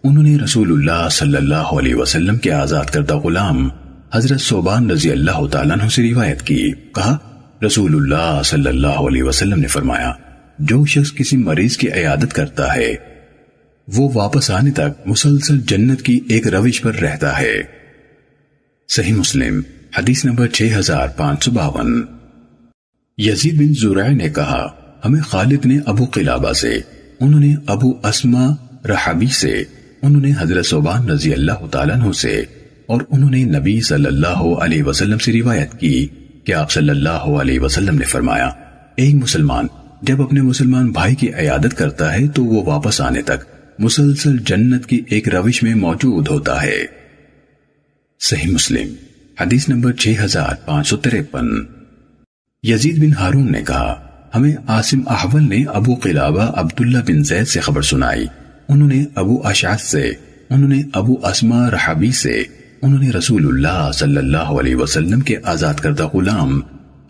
उन्होंने रसूलुल्लाह सल्लल्लाहु अलैहि वसल्लम के आजाद करदा गुलाम हजरत सोबान रजी अल्लाह तआला अन्हु से रिवायत की, कहा, रसूलुल्लाह सल्लल्लाहु अलैहि वसल्लम ने फरमाया, जो शख्स किसी मरीज की इयादत करता है वो वापस आने तक मुसलसल जन्नत की एक रविश पर रहता है। सही मुस्लिम हदीस नंबर छह हजार पांच सौ बावन। यजीद बिन जुराय ने कहा, हमें खालिद ने अबू क़िलाबा से, उन्होंने अबू अस्मा रहाबी से, उन्होंने हजरत सोबान रजी अल्लाह तआला अन्हु से, और उन्होंने नबी सल्लल्लाहु अलैहि वसल्लम से रिवायत की कि आप सल्लल्लाहु अलैहि वसल्लम ने फरमाया, एक मुसलमान जब अपने मुसलमान भाई की इयादत करता है तो वो वापस आने तक मुसलसल जन्नत की एक रविश में मौजूद होता है। सही मुस्लिम हदीस नंबर छह हजार पांच सौ तिरपन। यजीद बिन हारून ने कहा, हमें आसिम अहवल ने अबू क़िलाबा अब्दुल्ला बिन जैद से खबर सुनाई, उन्होंने अबू अशास से, उन्होंने अबू अस्मा रहाबी से, उन्होंने रसूलुल्लाह सल्लल्लाहु अलैहि वसल्लम के आजाद करदा गुलाम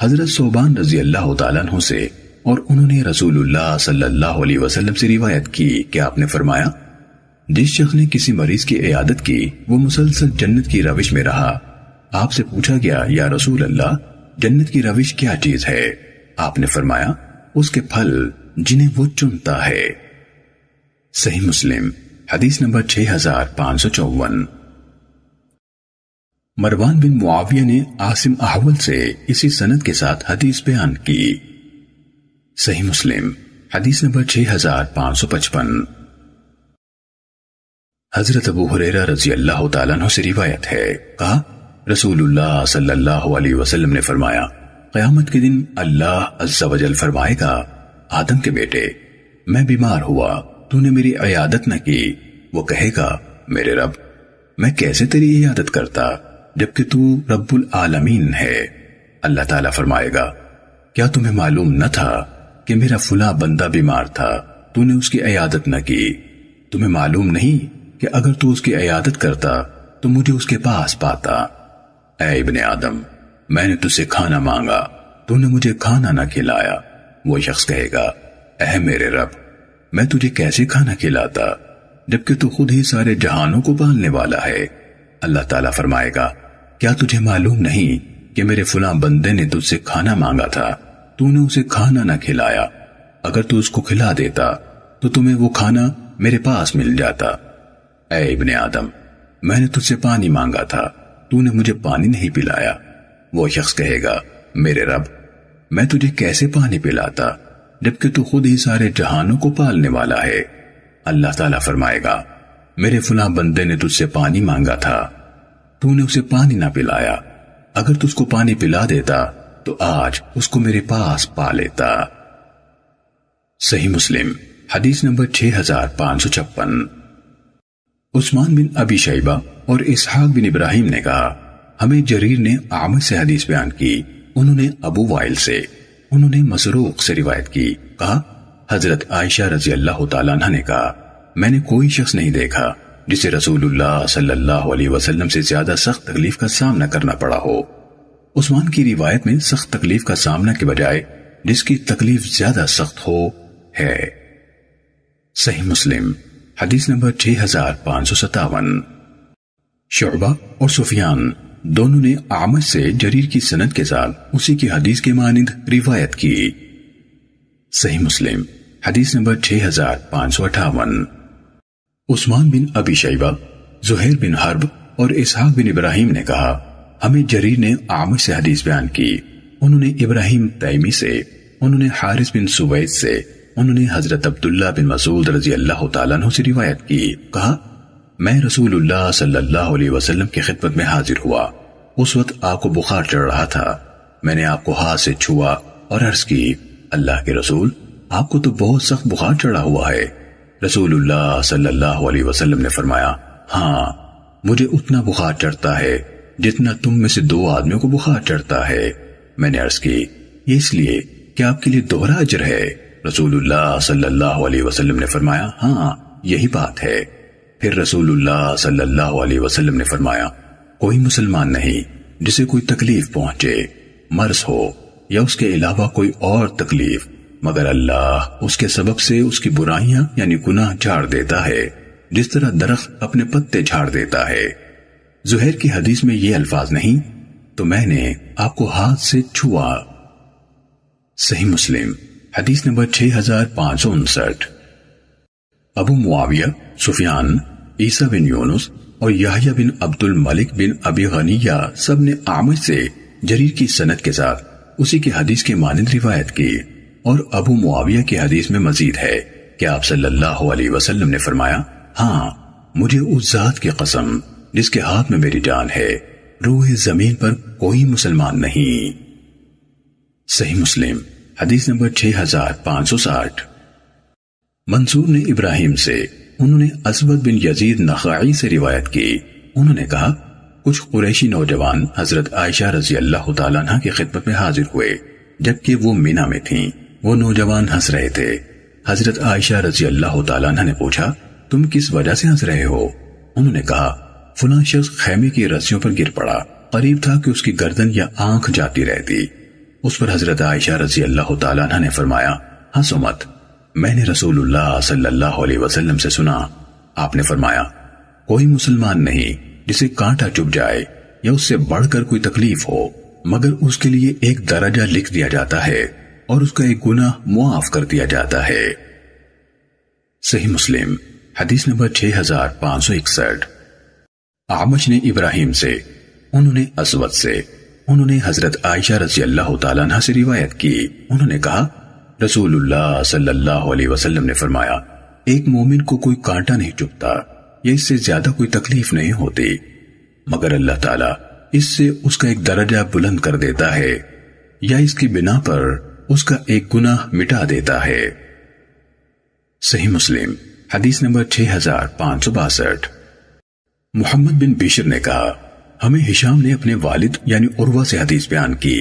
हजरत सोबान रजी अल्लाह तआला अन्हु से, और उन्होंने रसूलुल्लाह सल्लल्लाहु अलैहि वसल्लम से रिवायत की कि आपने फरमाया, जिस शख्स ने किसी मरीज की इयादत की वो मुसलसल जन्नत की रविश में रहा। आपसे पूछा गया, या रसूल अल्लाह, जन्नत की रविश क्या चीज है? आपने फरमाया, उसके फल जिन्हें वो चुनता है। सही मुस्लिम हदीस नंबर छह हजार पांच सौ चौवन। मरवान बिन मुआविया ने आसिम अहवल से इसी सनद के साथ हदीस बयान की। सही मुस्लिम हदीस नंबर छह हजार पांच सौ पचपन। हजरत अबू हुरैरा रजी अल्लाह तआला अन्हु से रिवायत है, कहा, रसूलुल्लाह सल्लल्लाहु अलैहि वसल्लम ने फरमाया, क़यामत के दिन अल्लाह अज़्ज़ा वजल फरमाएगा, आदम के बेटे, मैं बीमार हुआ, तूने मेरी इयादत न की। वो कहेगा, मेरे रब, मैं कैसे तेरी इयादत करता जबकि तू रब्बुल आलमीन है। अल्लाह ताला फरमाएगा, क्या तुम्हें मालूम न था कि मेरा फुला बंदा बीमार था, तूने उसकी इयादत न की। तुम्हें मालूम नहीं कि अगर तू उसकी इयादत करता तो मुझे उसके पास पाता। ऐ इब्ने आदम, मैंने तुझसे खाना मांगा, तूने मुझे खाना न खिलाया। वो शख्स कहेगा, ऐ मेरे रब, मैं तुझे कैसे खाना खिलाता जबकि तू खुद ही सारे जहानों को पालने वाला है। अल्लाह ताला फरमाएगा, क्या तुझे मालूम नहीं कि मेरे फुला बंदे ने तुझसे खाना मांगा था, तूने उसे खाना न खिलाया। अगर तू उसको खिला देता तो तुम्हें वो खाना मेरे पास मिल जाता। ऐ इब्ने आदम, मैंने तुझसे पानी मांगा था, तूने मुझे पानी नहीं पिलाया। वो शख्स कहेगा, मेरे रब, मैं तुझे कैसे पानी पिलाता जबकि तू खुद ही सारे जहानों को पालने वाला है। अल्लाह ताला फरमाएगा, मेरे फुला बंदे ने तुझसे पानी मांगा था, तूने उसे पानी ना पिलाया। अगर तुझको पानी पिला देता तो आज उसको मेरे पास पा लेता। सही मुस्लिम हदीस नंबर छह हजार पांच सौ छप्पन। उस्मान बिन अबी शैबा और इसहाक बिन इब्राहिम ने कहा, हमें जरीर ने आमिर से हदीस बयान की, उन्होंने अबू वाइल से, उन्होंने मसरूक से रिवायत की, कहा, हजरत आयशा रजी अल्लाह तआला अन्हा ने कहा, मैंने कोई शख्स नहीं देखा जिसे रसूलुल्लाह सल्लल्लाहु अलैहि वसल्लम से ज्यादा सख्त तकलीफ का सामना करना पड़ा हो। उस्मान की रिवायत में सख्त तकलीफ का सामना के बजाय जिसकी तकलीफ ज्यादा सख्त हो है। सही मुस्लिम हदीस नंबर छह हजार पांच सौ सत्तावन। शुअबा और सुफियान दोनों ने आमद से जरीर की सनद के साथ उसी की हदीस के मानिंद रिवायत की। सही मुस्लिम हदीस नंबर छह हजार पांच सौ अठावन। उस्मान बिन अबी शैबा, जुहैर बिन हर्ब और इसहाक बिन इब्राहिम ने कहा, हमें जरीर ने आमद से हदीस बयान की, उन्होंने इब्राहिम तैमी से, उन्होंने हारिस बिन सुवैद से, उन्होंने हजरत अब्दुल्ला बिन मसूद रजी अल्लाह तआला अन्हु से रिवायत की, कहा मैं रसूलुल्लाह सल्लल्लाहु अलैहि वसल्लम की खिदमत में हाजिर हुआ। उस वक्त आपको बुखार चढ़ रहा था। मैंने आपको हाथ से छुआ और अर्ज की, अल्लाह के रसूल, आपको तो बहुत सख्त बुखार चढ़ा हुआ है। रसूलुल्लाह सल्लल्लाहु अलैहि वसल्लम ने फरमाया, हाँ, मुझे उतना बुखार चढ़ता है जितना तुम में से दो आदमियों को बुखार चढ़ता है। मैंने अर्ज की, ये इसलिए कि आपके लिए दोहरा अजर है। रसूलुल्लाह सल्लल्लाहु अलैहि वसल्लम ने फरमाया, हाँ, यही बात है। फिर रसूलुल्लाह सल्लल्लाहु अलैहि वसल्लम ने फरमाया, कोई मुसलमान नहीं जिसे कोई तकलीफ पहुंचे, मर्ज हो या उसके अलावा कोई और तकलीफ, मगर अल्लाह उसके सबब से उसकी बुराइयां यानी गुनाह झाड़ देता है, जिस तरह दरख्त अपने पत्ते झाड़ देता है। जुहैर की हदीस में ये अल्फाज नहीं, तो मैंने आपको हाथ से छुआ। सही मुस्लिम हदीस नंबर छह हजार पांच सौ उनसठ। अबू मुआविया, सुफियान, ईसा बिन यूनुस और याहिया बिन अब्दुल मलिक बिन अबी गनिया सब ने आमद से जरीर की सनद के साथ उसी की हदीस के मानिंद रिवायत की। और अबू मुआविया की हदीस में मजीद है कि आप सल्लल्लाहु अलैहि वसल्लम ने फरमाया, हाँ, मुझे उस जात की कसम जिसके हाथ में मेरी जान है, रोए जमीन पर कोई मुसलमान नहीं। सही मुस्लिम हदीस नंबर छह हजार पांच सौ साठ। मंसूर ने इब्राहिम से, उन्होंने असवद बिन यजीद नखाई से रिवायत की, उन्होंने कहा, कुछ कुरैशी नौजवान हजरत आयशा रजी अल्लाह तआला अन्हा की खिदमत में हाजिर हुए जबकि वो मीना में थीं। वो नौजवान हंस रहे थे। हजरत आयशा रजी अल्लाह तआला अन्हा ने पूछा, तुम किस वजह से हंस रहे हो? उन्होंने कहा, फलां शख्स खैमे की रस्सियों पर गिर पड़ा, करीब था कि उसकी गर्दन या आंख जाती रहती। उस पर हजरत आयशा रजी अल्लाह तआला अन्हा ने फरमाया, हंसो मत, मैंने रसूलुल्लाह सल्लल्लाहु अलैहि वसल्लम से सुना, आपने फरमाया, कोई मुसलमान नहीं जिसे कांटा चुभ जाए या उससे बढ़कर कोई तकलीफ हो, मगर उसके लिए एक दर्जा लिख दिया जाता है और उसका एक गुनाह मुआफ कर दिया जाता है। सही मुस्लिम हदीस नंबर छह हजार पांच सौ इकसठ। आमश ने इब्राहिम से, उन्होंने असवद से, उन्होंने हजरत आयशा रजी अल्लाह तआला अन्हा से रिवायत की, उन्होंने कहा, रसूलुल्लाह सल्लल्लाहु अलैहि वसल्लम ने फरमाया, एक मोमिन को कोई कांटा नहीं चुभता या इससे ज्यादा कोई तकलीफ नहीं होती, मगर अल्लाह ताला इससे उसका एक दर्जा बुलंद कर देता है या इसकी बिना पर उसका एक गुनाह मिटा देता है। सही मुस्लिम हदीस नंबर छह हजार पांच सौ बासठ। मोहम्मद बिन बिशर ने कहा, हमें हिशाम ने अपने वालिद यानी उर्वा से हदीस बयान की,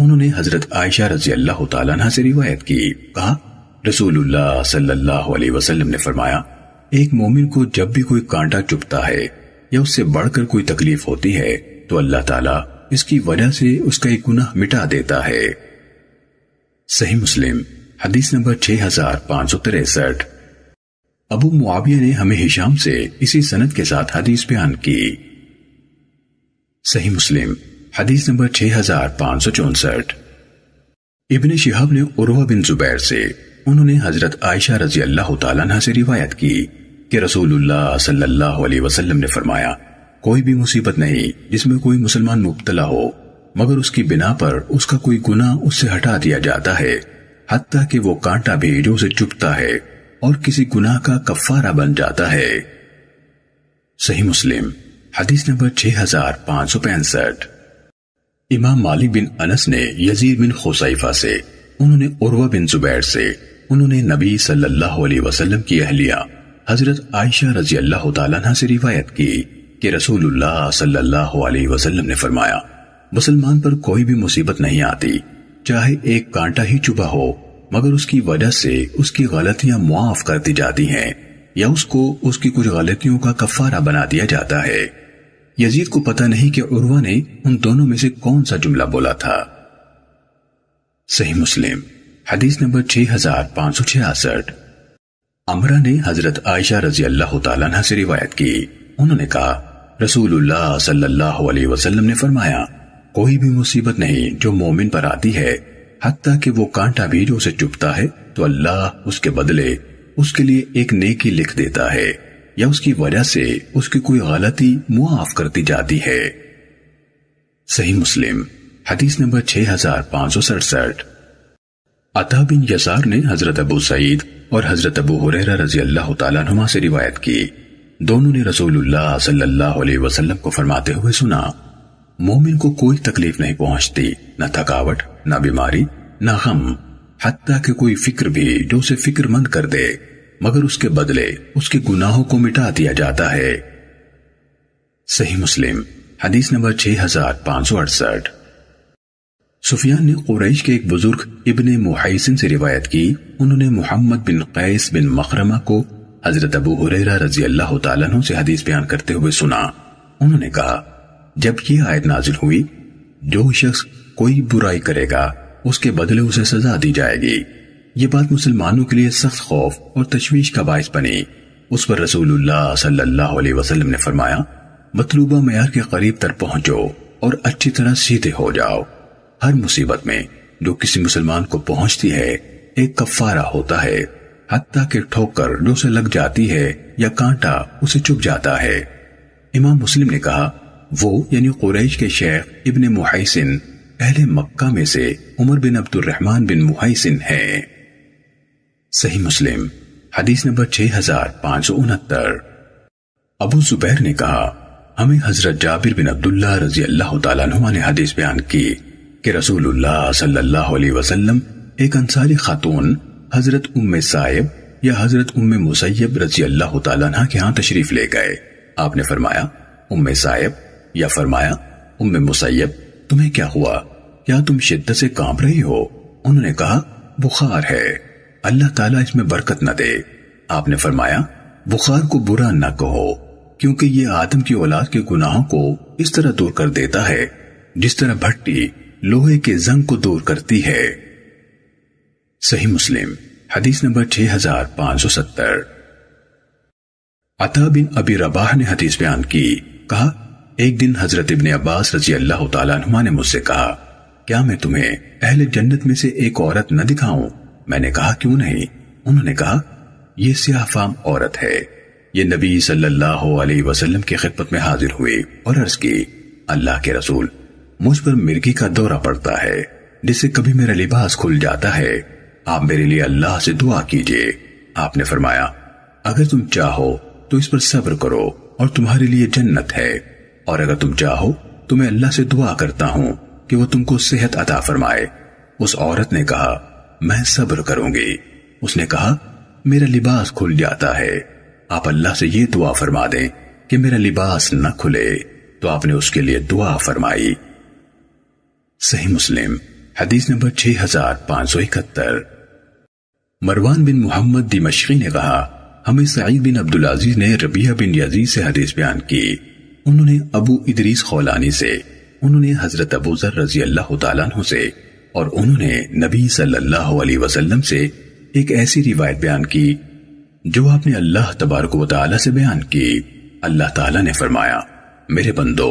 उन्होंने हजरत आयशा रजी अल्लाह तआला अन्हा से रिवायत की, कहा रसूलुल्लाह सल्लल्लाहु अलैहि वसल्लम ने फरमाया, एक मोमिन को जब भी कोई कांटा चुभता है या उससे बढ़कर कोई तकलीफ होती है तो अल्लाह ताला इसकी वजह से उसका एक गुनाह मिटा देता है। सही मुस्लिम हदीस नंबर छह हजार पांच सौ तिरसठ। अबू मुआविया ने हमें हिशाम से इसी सनद के साथ हदीस बयान की। सही मुस्लिम हदीस नंबर छह हजार पांच सौ चौसठ। इब्ने शिहाब ने उर्वा बिन जुबैर से, उन्होंने हजरत आयशा रजी अल्लाह तआला अन्हा से रिवायत की कि रसूलुल्लाह सल्लल्लाहु अलैहि वसल्लम ने फरमाया, कोई भी मुसीबत नहीं जिसमें कोई मुसलमान मुब्तला हो, मगर उसकी बिना पर उसका कोई गुनाह उससे हटा दिया जाता है, हत्ता कि वो कांटा भी जो उसे चुभता है, और किसी गुनाह का कफारा बन जाता है। सही मुस्लिम हदीस नंबर छह हजार पांच सौ पैंसठ। इमाम मालिक बिन अनस ने यजीद बिन खुसैफा से, उन्होंने उर्वा बिन जुबैर से, उन्होंने नबी सल्लल्लाहु अलैहि वसल्लम की अहलिया हजरत आयशा रजी अल्लाह तआला अन्हा से रिवायत की कि रसूलुल्लाह सल्लल्लाहु अलैहि वसल्लम ने फरमाया, मुसलमान पर कोई भी मुसीबत नहीं आती, चाहे एक कांटा ही चुभा हो, मगर उसकी वजह से उसकी गलतियां मुआफ कर दी जाती हैं या उसको उसकी कुछ गलतियों का कफारा बना दिया जाता है। यजीद को पता नहीं कि उर्वा ने उन दोनों में से कौन सा जुमला बोला था। सही मुस्लिम हदीस नंबर छह हजार पांच सौ छियासठ। अमरा ने हजरत आयशा रजी अल्लाह तआला अन्हा से रिवायत की, उन्होंने कहा, रसूलुल्लाह सल्लल्लाहु अलैहि वसल्लम ने फरमाया, कोई भी मुसीबत नहीं जो मोमिन पर आती है, हत्ता कि वो कांटा भी जो उसे चुभता है तो अल्लाह उसके बदले उसके लिए एक नेकी लिख देता है या उसकी वजह से उसकी कोई गलती मुआफ करती जाती है। सही मुस्लिम हदीस नंबर छह हजार पांच सौ सड़सठ। अता बिन यसार ने हजरत अबू सईद और हजरत अबू हुरैरा रजी अल्लाह ताला अन्हुमा से रिवायत की, दोनों ने रसूलुल्लाह सल्लल्लाहु अलैहि वसल्लम को फरमाते हुए सुना, मोमिन को कोई तकलीफ नहीं पहुंचती, न थकावट, न बीमारी, न गम, हत्ता कि कोई फिक्र भी जो उसे फिक्रमंद कर दे, मगर उसके बदले उसके गुनाहों को मिटा दिया जाता है। सही मुस्लिम हदीस नंबर छह हजार पांच सौ अड़सठ। सुफियान ने कुरैश के एक बुजुर्ग इब्ने मुहैसिन से रिवायत की, उन्होंने मोहम्मद बिन कैस बिन मखरमा को हजरत अबू हुरैरा रजी अल्लाह ताला अन्हु से हदीस बयान करते हुए सुना। उन्होंने कहा, जब ये आयत नाजिल हुई, जो शख्स कोई बुराई करेगा उसके बदले उसे सजा दी जाएगी, ये बात मुसलमानों के लिए सख्त खौफ और तशवीश का बायस बनी। उस पर रसूलुल्लाह सल्लल्लाहु अलैहि वसल्लम ने फरमाया, मतलूबा मयार के करीब तर पहुंचो और अच्छी तरह सीधे हो जाओ। हर मुसीबत में जो किसी मुसलमान को पहुंचती है एक कफारा होता है, हत्ता के ठोकर जो उसे लग जाती है या कांटा उसे चुभ जाता है। इमाम मुस्लिम ने कहा, वो यानी कुरैश के शेख इब्ने मुहैसिन अहले मक्का में से उमर बिन अब्दुर्रहमान बिन मुहैसिन है। सही मुस्लिम हदीस नंबर छह हजार पांच सौ उनहत्तर। अबू जुबैर ने कहा, हमें हजरत जाबिर बिन अब्दुल्लाह रजी अल्लाह तआला अन्हुमा ने हदीस बयान की कि रसूलुल्लाह सल्लल्लाहु अलैहि वसल्लम एक अंसारी खातून हजरत उम्मे साहिब या हजरत उम्मे मुसैयब रजी अल्लाह ताला अन्हा के यहाँ तशरीफ ले गए। आपने फरमाया, उम्मे साहिब या फरमाया उम्मे मुसैयब, तुम्हें क्या हुआ, क्या तुम शिद्दत से कांप रही हो? उन्होंने कहा, बुखार है, अल्लाह ताला इसमें बरकत न दे। आपने फरमाया, बुखार को बुरा न कहो, क्योंकि ये आदम की औलाद के गुनाहों को इस तरह दूर कर देता है जिस तरह भट्टी लोहे के जंग को दूर करती है। सही मुस्लिम हदीस नंबर छह हजार पांच सौ सत्तर। अता बिन अबी रबाह ने हदीस बयान की, कहा, एक दिन हजरत इब्ने अब्बास रजी अल्लाह ताला अन्हुमा ने मुझसे कहा, क्या मैं तुम्हें अहले जन्नत में से एक औरत न दिखाऊं? मैंने कहा, क्यों नहीं। उन्होंने कहा, यह स्याहफाम औरत है। ये नबी सल्लल्लाहु अलैहि वसल्लम की खिदमत में हाजिर हुए और अर्ज की, अल्लाह के रसूल, मुझ पर मिर्गी का दौरा पड़ता है जिससे कभी मेरा लिबास खुल जाता है, आप मेरे लिए अल्लाह से दुआ कीजिए। आपने फरमाया, अगर तुम चाहो तो इस पर सब्र करो और तुम्हारे लिए जन्नत है, और अगर तुम चाहो तो मैं अल्लाह से दुआ करता हूं कि वो तुमको सेहत अता फरमाए। उस औरत ने कहा, मैं सब्र करूंगी। उसने कहा, मेरा लिबास खुल जाता है, आप अल्लाह से ये दुआ फरमा दें कि मेरा लिबास न खुले, तो आपने उसके लिए दुआ फरमाई। सही मुस्लिम हदीस नंबर छह हजार पांच सौ इकहत्तर। मरवान बिन मोहम्मद दिमश्की ने कहा, हमें सईद बिन अब्दुल अजीज ने रबिया बिन यजीद से हदीस बयान की, उन्होंने अबू इदरीस खौलानी से, उन्होंने हजरत अबू जर रजी अल्लाह ताला अन्हु से, और उन्होंने नबी सल्लल्लाहु अलैहि वसल्लम से एक ऐसी रिवायत बयान की जो आपने अल्लाह तबारक व तआला से बयान की। अल्लाह ताला ने फरमाया, मेरे बंदो,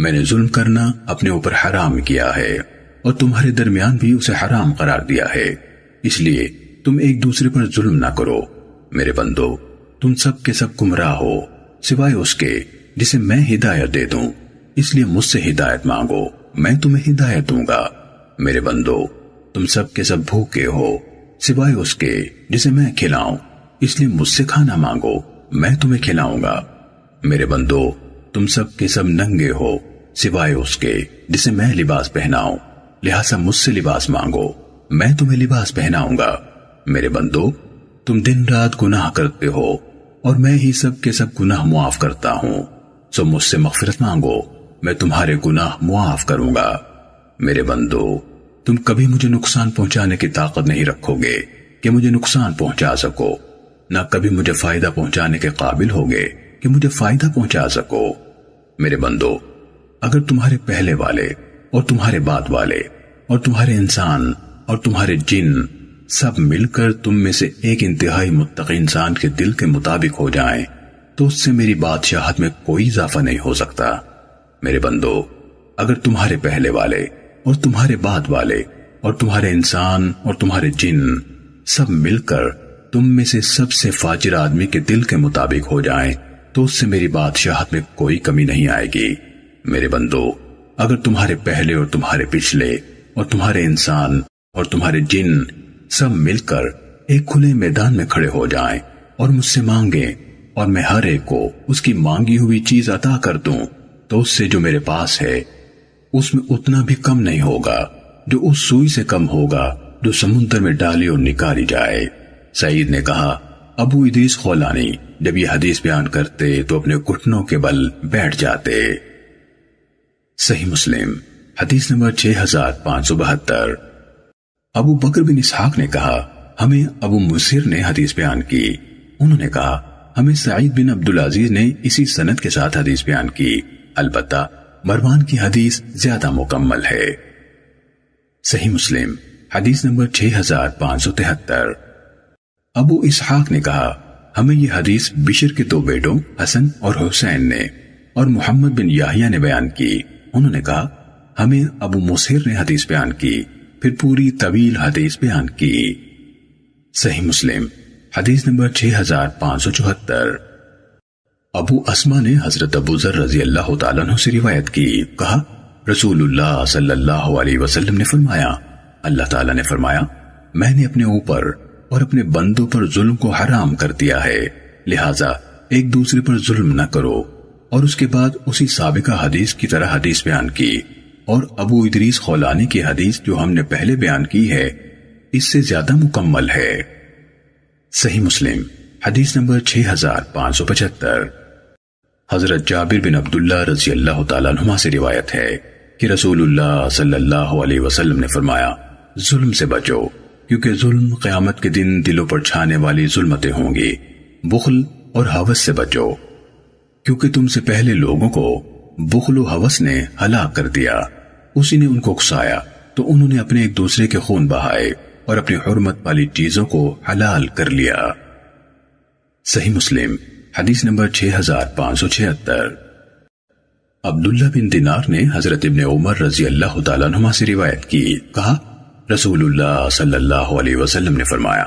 मैंने जुल्म करना अपने ऊपर हराम किया है और तुम्हारे दरमियान भी उसे हराम करार दिया है, इसलिए तुम एक दूसरे पर जुल्म ना करो। मेरे बंदो, तुम सब के सब गुमराह हो सिवाय उसके जिसे मैं हिदायत दे दूं, इसलिए मुझसे हिदायत मांगो, मैं तुम्हें हिदायत दूंगा। मेरे बंदो, तुम सब के सब भूखे हो सिवाय उसके जिसे मैं खिलाऊं, इसलिए मुझसे खाना मांगो, मैं तुम्हें खिलाऊंगा। मेरे बंदो, तुम सब के सब नंगे हो सिवाय उसके जिसे मैं लिबास पहनाऊं, लिहाजा मुझसे लिबास मांगो, मैं तुम्हें लिबास पहनाऊंगा। मेरे बंदो, तुम दिन रात गुनाह करते हो और मैं ही सब के सब गुनाह मुआफ करता हूं, सो मुझसे मगफिरत मांगो, मैं तुम्हारे गुनाह मुआफ करूंगा। मेरे बंदो, तुम कभी मुझे नुकसान पहुंचाने की ताकत नहीं रखोगे कि मुझे नुकसान पहुंचा सको, ना कभी मुझे फायदा पहुंचाने के काबिल होगे कि मुझे फायदा पहुंचा सको। मेरे बंदो, अगर तुम्हारे पहले वाले और तुम्हारे बाद वाले और तुम्हारे इंसान और तुम्हारे जिन सब मिलकर तुम में से एक इंतहाई मुत्तकी इंसान के दिल के मुताबिक हो जाएं, तो उससे मेरी बादशाहत में कोई इजाफा नहीं हो सकता। मेरे बंदो, अगर तुम्हारे पहले वाले और तुम्हारे बाद वाले और तुम्हारे इंसान और तुम्हारे जिन सब मिलकर तुम में से सबसे फाजिर आदमी के दिल के मुताबिक हो जाएं, तो उससे मेरी बादशाहत में कोई कमी नहीं आएगी। मेरे बंदो, अगर तुम्हारे पहले और तुम्हारे पिछले और तुम्हारे इंसान और तुम्हारे जिन सब मिलकर एक खुले मैदान में खड़े हो जाएं और मुझसे मांगे और मैं हर एक को उसकी मांगी हुई चीज अता कर दूं, तो उससे जो मेरे पास है उसमें उतना भी कम नहीं होगा जो उस सुई से कम होगा जो समुद्र में डाली और निकाली जाए। सईद ने कहा, अबू इदरीस खोलानी जब यह हदीस बयान करते तो अपने घुटनों के बल बैठ जाते। सही मुस्लिम हदीस नंबर छह हजार पांच सौ बहत्तर। अबू बकर बिन इसहाक ने कहा, हमें अबू मुसिर ने हदीस बयान की। उन्होंने कहा, हमें सईद बिन अब्दुल अजीज ने इसी सनद के साथ हदीस बयान की, अलबत्ता मरवान की हदीस ज्यादा मुकम्मल है। सही मुस्लिम हदीस नंबर छह हजार पांच सौ तिहत्तर। अबू इसहाक ने कहा, हमें यह हदीस बिशर के दो बेटों हसन और हुसैन ने और मोहम्मद बिन याहिया ने बयान की। उन्होंने कहा, हमें अबू मुसिर ने हदीस बयान की, फिर पूरी तवील हदीस बयान की। सही मुस्लिम हदीस नंबर छह हजार पांच सौ चौहत्तर। अबू अस्मा ने हजरत अबू जर रजी अल्लाह तआला अन्हु से रिवायत की, कहा, रसूलुल्लाह सल्लल्लाहु अलैहि वसल्लम ने फरमाया, अल्लाह ताला ने फरमाया, मैंने अपने ऊपर और अपने बंदों पर जुल्म को हराम कर दिया है, लिहाजा एक दूसरे पर जुल्म न करो। और उसके बाद उसी साबिका हदीस की तरह हदीस बयान की। और अबू इदरीस खौलानी की हदीस जो हमने पहले बयान की है इससे ज्यादा मुकम्मल है। सही मुस्लिम हदीस नंबर छह हजार पांच सौ पचहत्तर। हजरत जाबिर बिन अब्दुल्ला रजी अल्लाह तआला अन्हुमा से रिवायत है कि रसूलुल्लाह सल्लल्लाहु अलैहि वसल्लम ने फरमाया, जुल्म से बचो क्योंकि जुल्म क़यामत के दिन दिलों पर छाने वाली जुल्मतें होंगी। बुखल और हवस से बचो क्योंकि तुमसे पहले लोगों को बुखल और हवस ने हलाक कर दिया, उसी ने उनको उकसाया तो उन्होंने अपने एक दूसरे के खून बहाए और अपनी हुर्मत वाली चीजों को हलाल कर लिया। सही मुस्लिम हदीस नंबर छह हजार पांच सौ छिहत्तर। अब्दुल्ला बिन दिनार ने हजरत इब्ने उमर रजी अल्लाह तआला अन्हुमा से रिवायत की, कहा, रसूलुल्लाह सल्लल्लाहु अलैहि वसल्लम ने फरमाया,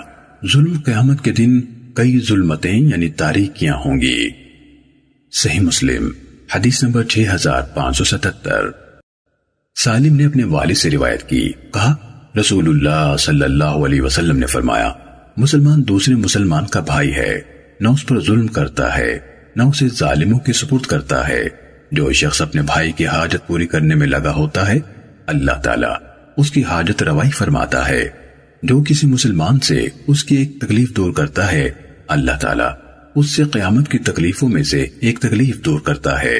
जुल्म क़यामत के दिन कई जुल्मतें यानी तारीकियां होंगी। सही मुस्लिम हदीस नंबर छह हजार पांच सौ सतहत्तर। सालिम ने अपने वालिद से रिवायत की, कहा, रसूलुल्लाह सल्लल्लाहु अलैहि वसल्लम ने फरमाया, मुसलमान दूसरे मुसलमान का भाई है, न उस पर जुल्म करता है न उसे जालिमों के सुपुर्द करता है। जो शख्स अपने भाई की हाजत पूरी करने में लगा होता है अल्लाह ताला उसकी हाजत रवाई फरमाता है। जो किसी मुसलमान से उसकी एक तकलीफ दूर करता है अल्लाह ताला उससे क़यामत की तकलीफों में से एक तकलीफ दूर करता है।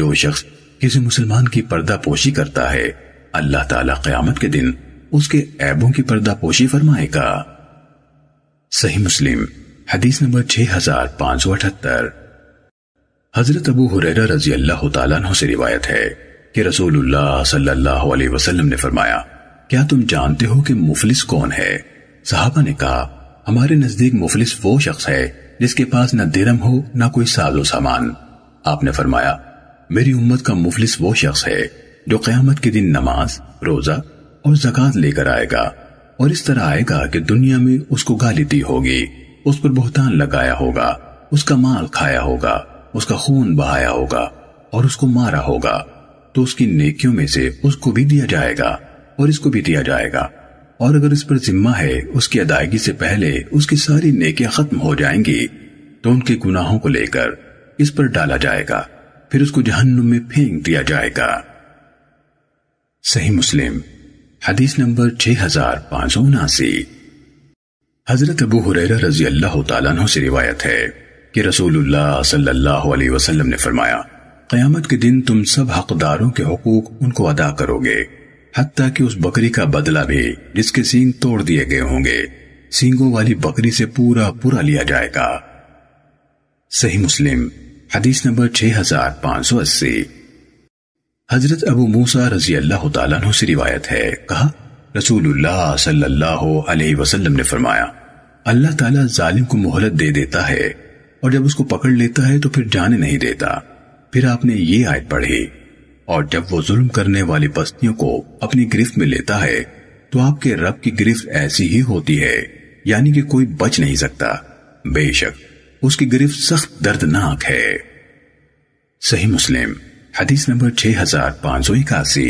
जो शख्स किसी मुसलमान की पर्दा पोशी करता है अल्लाह ताला क़यामत के दिन उसके ऐबों की पर्दा पोशी फरमाएगा। सही मुस्लिम हदीस नंबर छह हजार पांच सौ अठहत्तर। हजरत अबू हुरैरा रजी अल्लाह तआला अन्हु से रिवायत है कि रसूलुल्लाह सल्लल्लाहु अलैहि वसल्लम ने फरमाया, क्या तुम जानते हो कि मुफलिस कौन है? सहाबा ने कहा, हमारे नजदीक मुफलिस वो शख्स है जिसके पास न दिरम हो न कोई साजो सामान। आपने फरमाया, मेरी उम्मत का मुफलिस वो शख्स है जो क़यामत के दिन नमाज, रोजा और ज़कात लेकर आएगा और इस तरह आएगा कि दुनिया में उसको गाली दी होगी, उस पर बहतान लगाया होगा, उसका माल खाया होगा, उसका खून बहाया होगा और उसको मारा होगा, तो उसकी नेकियों में से उसको भी दिया जाएगा और इसको भी दिया जाएगा। और अगर इस पर जिम्मा है उसकी अदायगी से पहले उसकी सारी नेकियां खत्म हो जाएंगी तो उनके गुनाहों को लेकर इस पर डाला जाएगा, फिर उसको जहन्नुम में फेंक दिया जाएगा। सही मुस्लिम हदीस नंबर छह हजार पांच सौ उनासी। हजरत अबू हुरैरा रजी अल्लाह तआला अन्हु से रिवायत है कि रसूलुल्लाह सल्लल्लाहु अलैहि वसल्लम ने फरमाया, क़यामत के दिन तुम सब हकदारों के हुकूक उनको अदा करोगे, हत्ता कि उस बकरी का बदला भी जिसके सींग तोड़ दिए गए होंगे, सींगों वाली बकरी से पूरा पूरा लिया जाएगा। सही मुस्लिम हदीस नंबर छह हजार पांच सौ अस्सी। हजरत अबू मूसा रजी अल्लाह तआला अन्हु से रिवायत है, कहा, रसूलुल्लाह सल्लल्लाहु अलैहि वसल्लम ने फरमाया, अल्लाह ताला जालिम को मोहलत दे देता है और जब उसको पकड़ लेता है तो फिर जाने नहीं देता। फिर आपने ये आयत पढ़ी, और जब वो जुल्म करने वाली बस्तियों को अपनी गिरफ्त में लेता है तो आपके रब की गिरफ्त ऐसी ही होती है, यानी कि कोई बच नहीं सकता। बेशक उसकी गिरफ्त सख्त दर्दनाक है। सही मुस्लिम हदीस नंबर छह हजार पांच सौ इक्यासी।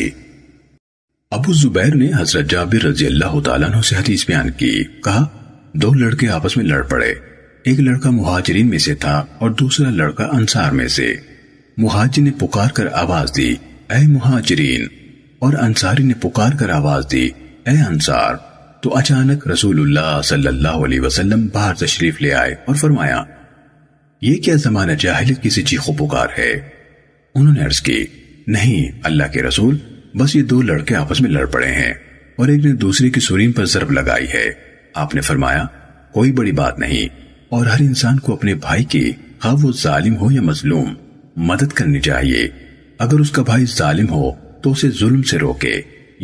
अबू जुबैर ने हजरत जाबिर रजी अल्लाह तआला अन्हु से हदीस बयान की। कहा, दो लड़के आपस में लड़ पड़े। एक लड़का मुहाजिरीन में से था और दूसरा लड़का अंसार में से। मुहाजिर ने पुकार कर आवाज दी, ऐ मुहाजिरीन, और अंसारी ने पुकार कर आवाज दी, ऐ अंसार। तो अचानक रसूलुल्लाह सल्लल्लाहु अलैहि वसल्लम बाहर तशरीफ ले आए और फरमाया, ये क्या जमाना जाहिलियत की सी चीखो पुकार है। उन्होंने अर्ज की, नहीं अल्लाह के रसूल, बस ये दो लड़के आपस में लड़ पड़े हैं और एक ने दूसरे की सुरीन पर जरब लगाई है। आपने फरमाया, कोई बड़ी बात नहीं, और हर इंसान को अपने भाई की, खा वो जालिम हो या मजलूम, मदद करनी चाहिए। अगर उसका भाई जालिम हो तो उसे जुल्म से रोके,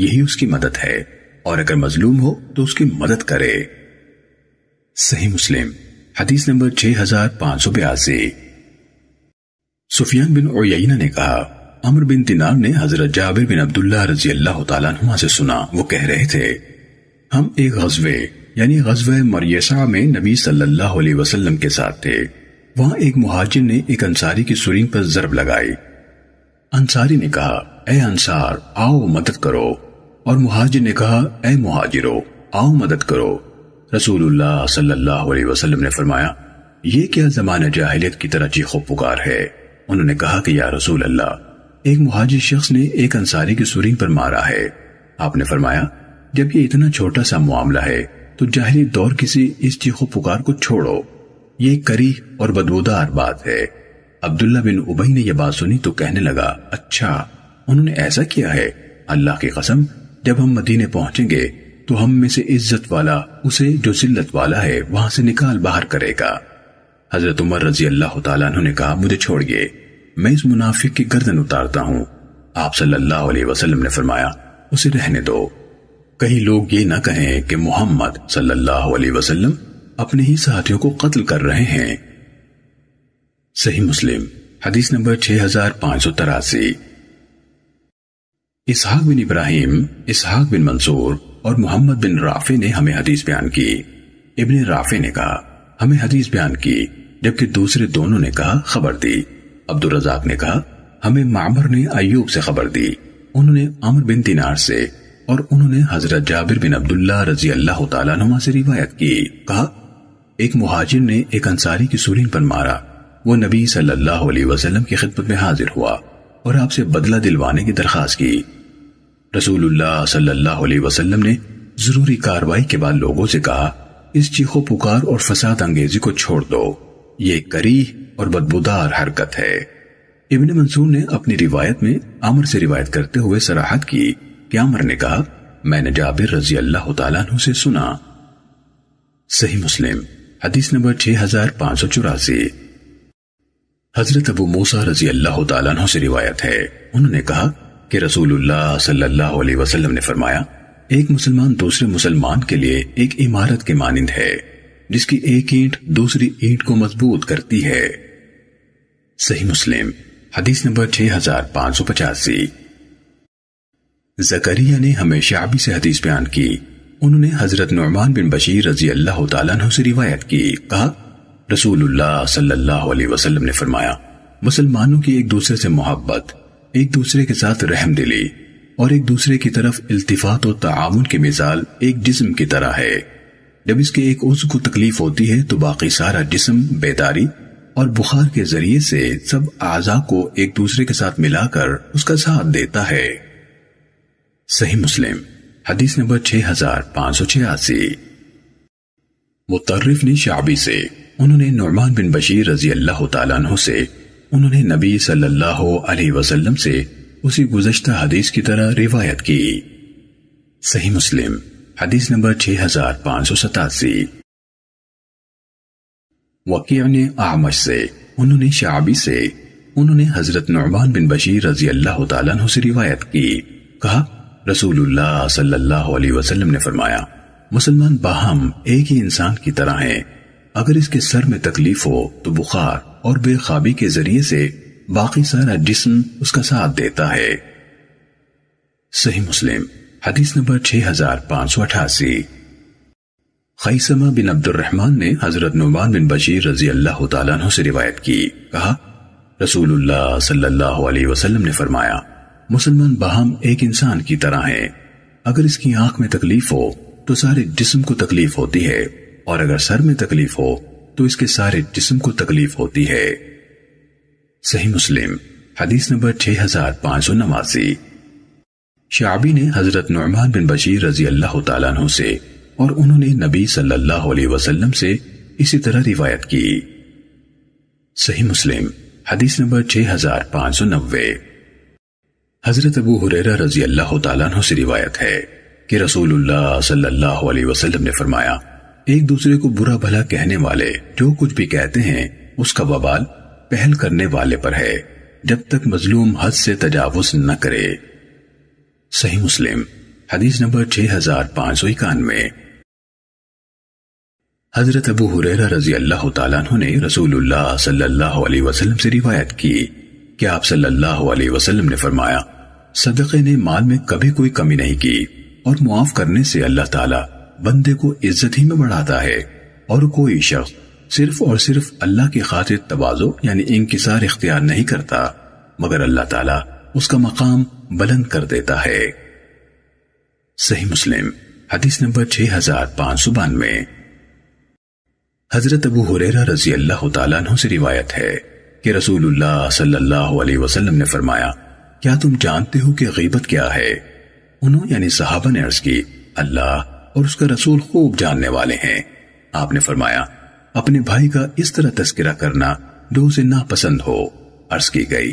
यही उसकी मदद है, और अगर मजलूम हो तो उसकी मदद करे। सही मुस्लिम हदीस नंबर छह हजार पांच सौ बयासी। सुफियान बिन उयैना ने कहा, अमर बिन दिनार ने हजरत जाबिर बिन अब्दुल्लाह रजी अल्लाह तआला अन्हुमा से सुना, वो कह रहे थे, हम एक गजवे यानी गजवे मरियसा में नबी सल्लल्लाहु अलैहि वसल्लम के साथ थे। वहां एक मुहाजिर ने एक अंसारी की सुरीन पर जरब लगाई। अंसारी ने कहा, ऐ अंसार, आओ मदद करो, और मुहाजिर ने कहा, ऐ मुहाजिरो, आओ मदद करो। रसूलुल्लाह सल्लल्लाहु अलैहि वसल्लम ने फरमाया, ये क्या जमाना जाहिलियत की तरह चीखो पुकार है। उन्होंने कहा कि या रसूल अल्लाह, एक मुहाजिर शख्स ने एक अंसारी की सुरीन पर मारा है। आपने फरमाया, जब ये इतना छोटा सा मामला है तो जाहिली दौर किसी इस चीखो पुकार को छोड़ो, ये करीह और बदबूदार बात है। अब्दुल्ला बिन उबई ने यह बात सुनी तो कहने लगा, अच्छा उन्होंने ऐसा किया है। अल्लाह की कसम, जब हम मदीने पहुंचेंगे तो हम में से इज्जत वाला उसे जो जिल्लत वाला है वहां से निकाल बाहर करेगा। हजरत उमर रजी अल्लाह तआला अन्हु ने कहा, मुझे छोड़िए, मैं इस मुनाफिक की गर्दन उतारता हूँ। आप सल्लल्लाहु अलैहि वसल्लम ने फरमाया, उसे रहने दो, कहीं लोग ये ना कहें कि मोहम्मद सल्लल्लाहु अलैहि वसल्लम अपने ही साथियों को कत्ल कर रहे हैं। सही मुस्लिम हदीस नंबर छह हजार पांच सौ तिरासी। इसहाक बिन इब्राहिम, इसहाक बिन मंसूर और मोहम्मद बिन राफे ने हमें हदीस बयान की। इब्ने राफे ने कहा, हमें हदीस बयान की, जबकि दूसरे दोनों ने कहा, खबर दी। अब्दुल रजाक ने कहा, हमें मामर ने अयूब से खबर दी, उन्होंने अमर बिन दिनार से, और उन्होंने हजरत जाबिर बिन अब्दुल्लाह रजी अल्लाह तआला अन्हुमा से रिवायत की। कहा, एक मुहाजिर ने एक अंसारी की सूलीन पर मारा। वो नबी सल्लल्लाहु अलैहि वसल्लम की खिदमत में हाजिर हुआ और आपसे बदला दिलवाने की दरख्वास्त की। रसूलुल्लाह सल्लल्लाहु अलैहि वसल्लम ने जरूरी कार्रवाई के बाद लोगों से कहा, इस चीखो पुकार और फसाद अंगेजी को छोड़ दो, ये करीह और बदबूदार हरकत है। इब्ने मंसूर ने अपनी रिवायत में आमर से रिवायत करते हुए सराहत की। आमर ने कहा, मैंने जाबिर रजी अल्लाह तआला अन्हु से सुना। सही मुस्लिम हदीस नंबर छह हजार पांच सौ चौरासी। हजरत अबू मूसा रजी अल्लाह तआला अन्हु से रिवायत है। उन्होंने कहा कि रसूलुल्लाह सल्लल्लाहु अलैहि वसल्लम ने फरमाया, एक मुसलमान दूसरे मुसलमान के लिए एक इमारत के मानिंद है जिसकी एक ईंट दूसरी ईंट को मजबूत करती है। सही मुस्लिम हदीस नंबर छह हजार पांच सौ पचासी। ज़करिया ने हमें शाबी से हदीस बयान की। उन्होंने हजरत नुमान बिन बशीर रजी अल्लाह तआला अन्हु से रिवायत की। कहा, रसूलुल्लाह सल्लल्लाहु अलैहि वसल्लम ने फरमाया, मुसलमानों की एक दूसरे से मोहब्बत, एक दूसरे के साथ रहमदिली और एक दूसरे की तरफ इल्तिफात और तआवुन की मिसाल एक जिस्म की तरह है। जब इसके एक उज्व को तकलीफ होती है तो बाकी सारा जिस्म बेदारी और बुखार के जरिए से सब आज़ा को एक दूसरे के साथ मिलाकर उसका साथ देता है। सही मुस्लिम हदीस नंबर छह हजार पांच सौ छियासी। मुतर्रिफ ने शाबी से, उन्होंने नुमान बिन बशीर रजी अल्लाह तआला अन्हु से, उन्होंने नबी सल्लल्लाहु अलैहि वसल्लम से उसी गुज़श्ता हदीस की तरह रिवायत की। सही मुस्लिम हदीस नंबर छह हजार पांच सौ सतासी। वकीअ ने आमश से, उन्होंने शाबी से, उन्होंने हजरत नुमान बिन बशीर रजी अल्लाह तआला अन्हु से रिवायत की। कहा, रसूलुल्लाह सल्लल्लाहु अलैहि वसल्लम ने फरमाया, मुसलमान बाहम एक ही इंसान की तरह हैं। अगर इसके सर में तकलीफ हो तो बुखार और बेख्वाबी के जरिए से बाकी सारा जिस्म उसका साथ देता है। सही मुस्लिम हदीस नंबर छह हजार पांच सौ अठासी। खैसमा बिन अब्दुर्रहमान ने हजरत नुमान बिन बशीर रजी अल्लाह तआला अन्हु से रिवायत की, कहा रसूलुल्लाह सल्लल्लाहु अलैहि वसल्लम ने फरमाया, मुसलमान बाहम एक इंसान की तरह है। अगर इसकी आंख में तकलीफ हो तो सारे जिस्म को तकलीफ होती है, और अगर सर में तकलीफ हो तो इसके सारे जिस्म को तकलीफ होती है। सही मुस्लिम हदीस नंबर छह हजार पांच सौ नवासी। शाबी ने हजरत नुमान बिन बशीर रजी अल्लाह तआला अन्हु से और उन्होंने नबी सल्लल्लाहु अलैहि वसल्लम से इसी तरह रिवायत की। सही मुस्लिम हदीस नंबर छह हजार पांच सौ नब्बे। हजरत अबू हुरैरा रजी अल्लाह तआला अन्हु से रिवायत है कि रसूलुल्लाह सल्लल्लाहु अलैहि वसल्लम ने फरमाया, एक दूसरे को बुरा भला कहने वाले जो कुछ भी कहते हैं उसका बवाल पहल करने वाले पर है जब तक मजलूम हद से तजावुज न करे। सही मुस्लिम हदीस नंबर छह हजार पांच सौ इक्यानवे। हजरत अबू हुरैरा रजी अल्लाह तआला अन्हु ने रसूलुल्लाह सल्लल्लाहु अलैहि वसल्लम से रिवायत की कि आप सल्लल्लाहु अलैहि वसल्लम ने फरमाया, सदक़े ने माल में कभी कोई कमी नहीं की और मुआफ करने से अल्लाह ताला बंदे को इज्जत ही में बढ़ाता है, और कोई शख्स सिर्फ और सिर्फ अल्लाह की खातिर तवाज़ो यानी इंकिसार इख्तियार नहीं करता मगर अल्लाह ताला उसका मकाम बुलंद कर देता है। सही मुस्लिम हदीस नंबर छह हजार पांच सौ बानवे। हजरत अबू हुरैरा रजी अल्लाह तआला अन्हु से रिवायत है कि रसूलुल्लाह सल्लल्लाहु अलैहि वसल्लम ने फरमाया, क्या तुम जानते हो कि गीबत क्या है? उन्होंने यानी सहाबा ने अर्ज की, अल्लाह और उसका रसूल खूब जानने वाले हैं। आपने फरमाया, अपने भाई का इस तरह तस्करा करना जो उसे नापसंद हो। अर्ज की गई,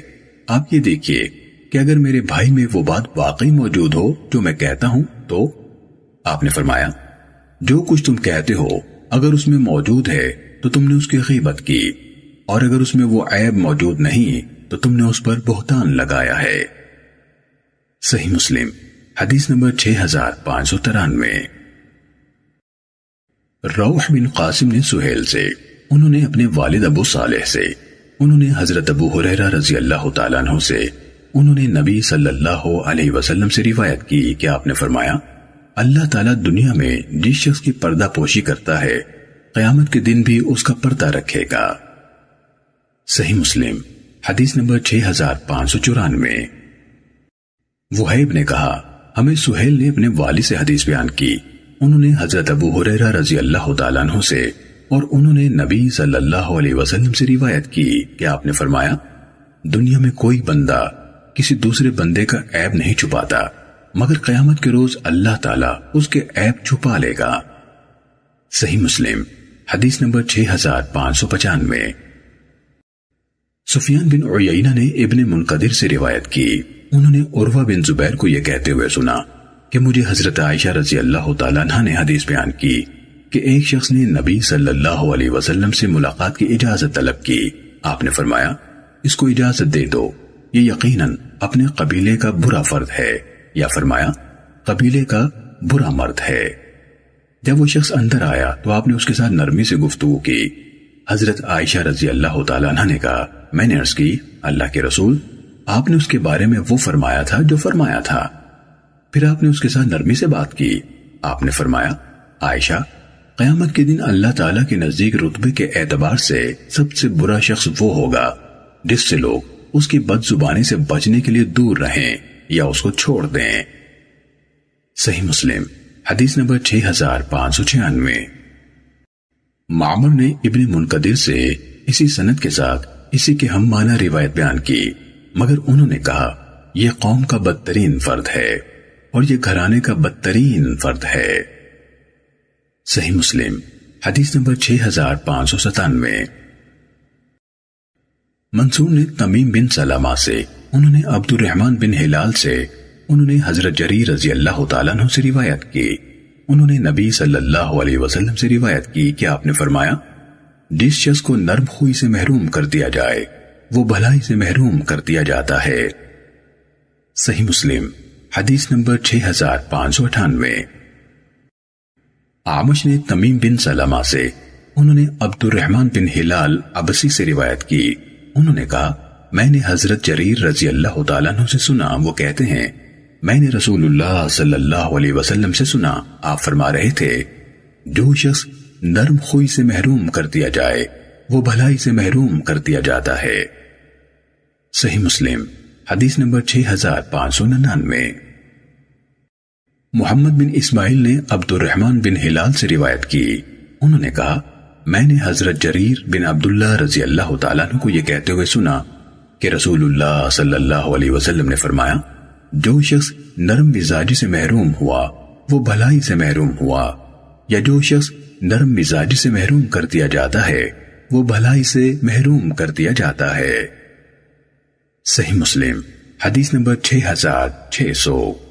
आप ये देखिए कि अगर मेरे भाई में वो बात वाकई मौजूद हो जो मैं कहता हूं तो? आपने फरमाया, जो कुछ तुम कहते हो अगर उसमें मौजूद है तो तुमने उसकी गीबत की, और अगर उसमें वो ऐब मौजूद नहीं तो तुमने उस पर बोहतान लगाया है। सही मुस्लिम हदीस नंबर छह हजार पांच सौ तिरानवे। रौह बिन कासिम ने सुहेल से, उन्होंने अपने वालिद अबू सालेह से, उन्होंने हजरत अबू हुरैरा रजी अल्लाह तआला अन्हु से, उन्होंने नबी सल्लल्लाहु अलैहि वसल्लम से रिवायत की कि आपने फरमाया, अल्लाह ताला दुनिया में जिस शख्स की पर्दा पोशी करता है क़यामत के दिन भी उसका पर्दा रखेगा। सही मुस्लिम हदीस नंबर छह हजार पांच सौ चौरानवे। वुहैब ने कहा, हमें सुहेल ने अपने वाली से हदीस बयान की, उन्होंने हजरत अबू हुरैरा रजी अल्लाह तआला अन्हु से और उन्होंने नबी सल्लल्लाहु अलैहि वसल्लम से रिवायत की कि आपने फरमाया, दुनिया में कोई बंदा किसी दूसरे बंदे का ऐब नहीं छुपाता मगर क़यामत के रोज अल्लाह ताला उसके ऐब छुपा लेगा। सही मुस्लिम हदीस नंबर छह हजार पांच सौ पचानवे। सुफियान बिन उयैना ने इब्ने मुनकदिर से रिवायत की, उन्होंने उर्वा बिन जुबैर को यह कहते हुए सुना कि मुझे हजरत आयशा रजी अल्लाह तआला अन्हा ने हदीस बयान की कि एक शख्स ने नबी सल्लल्लाहु अलैहि वसल्लम से मुलाकात की इजाजत तलब की। आपने फरमाया, इसको इजाजत दे दो, ये यकीनन अपने कबीले का बुरा फर्द है, या फरमाया कबीले का बुरा मर्द है। जब वो शख्स अंदर आया तो आपने उसके साथ नरमी से गुफ्तगू की। हजरत आयशा रजी अल्लाह तआला अन्हा ने कहा, मैंने अर्ज की, अल्लाह के रसूल आपने उसके बारे में वो फरमाया था जो फरमाया था, फिर आपने उसके साथ नरमी से बात की। आपने फरमाया, आयशा क़यामत के दिन अल्लाह ताला के नजदीक रुतबे के एतबार से सबसे बुरा शख्स वो होगा जिससे लोग उसकी बदजुबानी से बचने के लिए दूर रहें या उसको छोड़ दें। सही मुस्लिम हदीस नंबर छह हजार पांच सौ छियानवे। मामर ने इब्ने मुनकदिर से इसी सनद के साथ इसी के हम माना रिवायत बयान की, मगर उन्होंने कहा, यह कौम का बदतरीन फर्द है और यह घराने का बदतरीन फर्द है। सही मुस्लिम हदीस नंबर छह हजार पांच सौ सतानवे। मंसूर ने तमीम बिन सलामा से, उन्होंने अब्दुर्रहमान बिन हिलाल से, उन्होंने हजरत जरीर रजी अल्लाह तआला अन्हु से रिवायत की, उन्होंने नबी सल्लल्लाहु अलैहि वसल्लम से रिवायत की कि आपने फरमाया, जिस शख्स को नर्म खुई से महरूम कर दिया जाए वो भलाई से महरूम कर दिया जाता है। सही मुस्लिम हदीस नंबर छह हजार पांच सौ अठानवे। आमश ने तमीम बिन सलामा से, उन्होंने अब्दुर्रहमान बिन हिलाल अबसी से रिवायत की। उन्होंने कहा, मैंने हजरत जरीर रजी अल्लाह तआला अन्हु से सुना, वो कहते हैं मैंने रसूलुल्लाह सल्लल्लाहु अलैहि वसल्लम से सुना, आप फरमा रहे थे, जो शख्स नरम खुई से महरूम कर दिया जाए वो भलाई से महरूम कर दिया जाता है। सही मुस्लिम हदीस नंबर छह हजार पांच सौ निन्यानवे। मोहम्मद बिन इस्माइल ने अब्दुर्रहमान बिन हिलाल से रिवायत की। उन्होंने कहा, मैंने हजरत जरीर बिन अब्दुल्ला रजी अल्लाह तआला अन्हु को यह कहते हुए सुना कि रसूलुल्लाह सल्लल्लाहु अलैहि वसल्लम ने फरमाया, जो शख्स नरम मिजाजी से महरूम हुआ वो भलाई से महरूम हुआ, या जो शख्स नरम मिजाजी से महरूम कर दिया जाता है वो भलाई से महरूम कर दिया जाता है। सही मुस्लिम हदीस नंबर छह हजार छह सौ।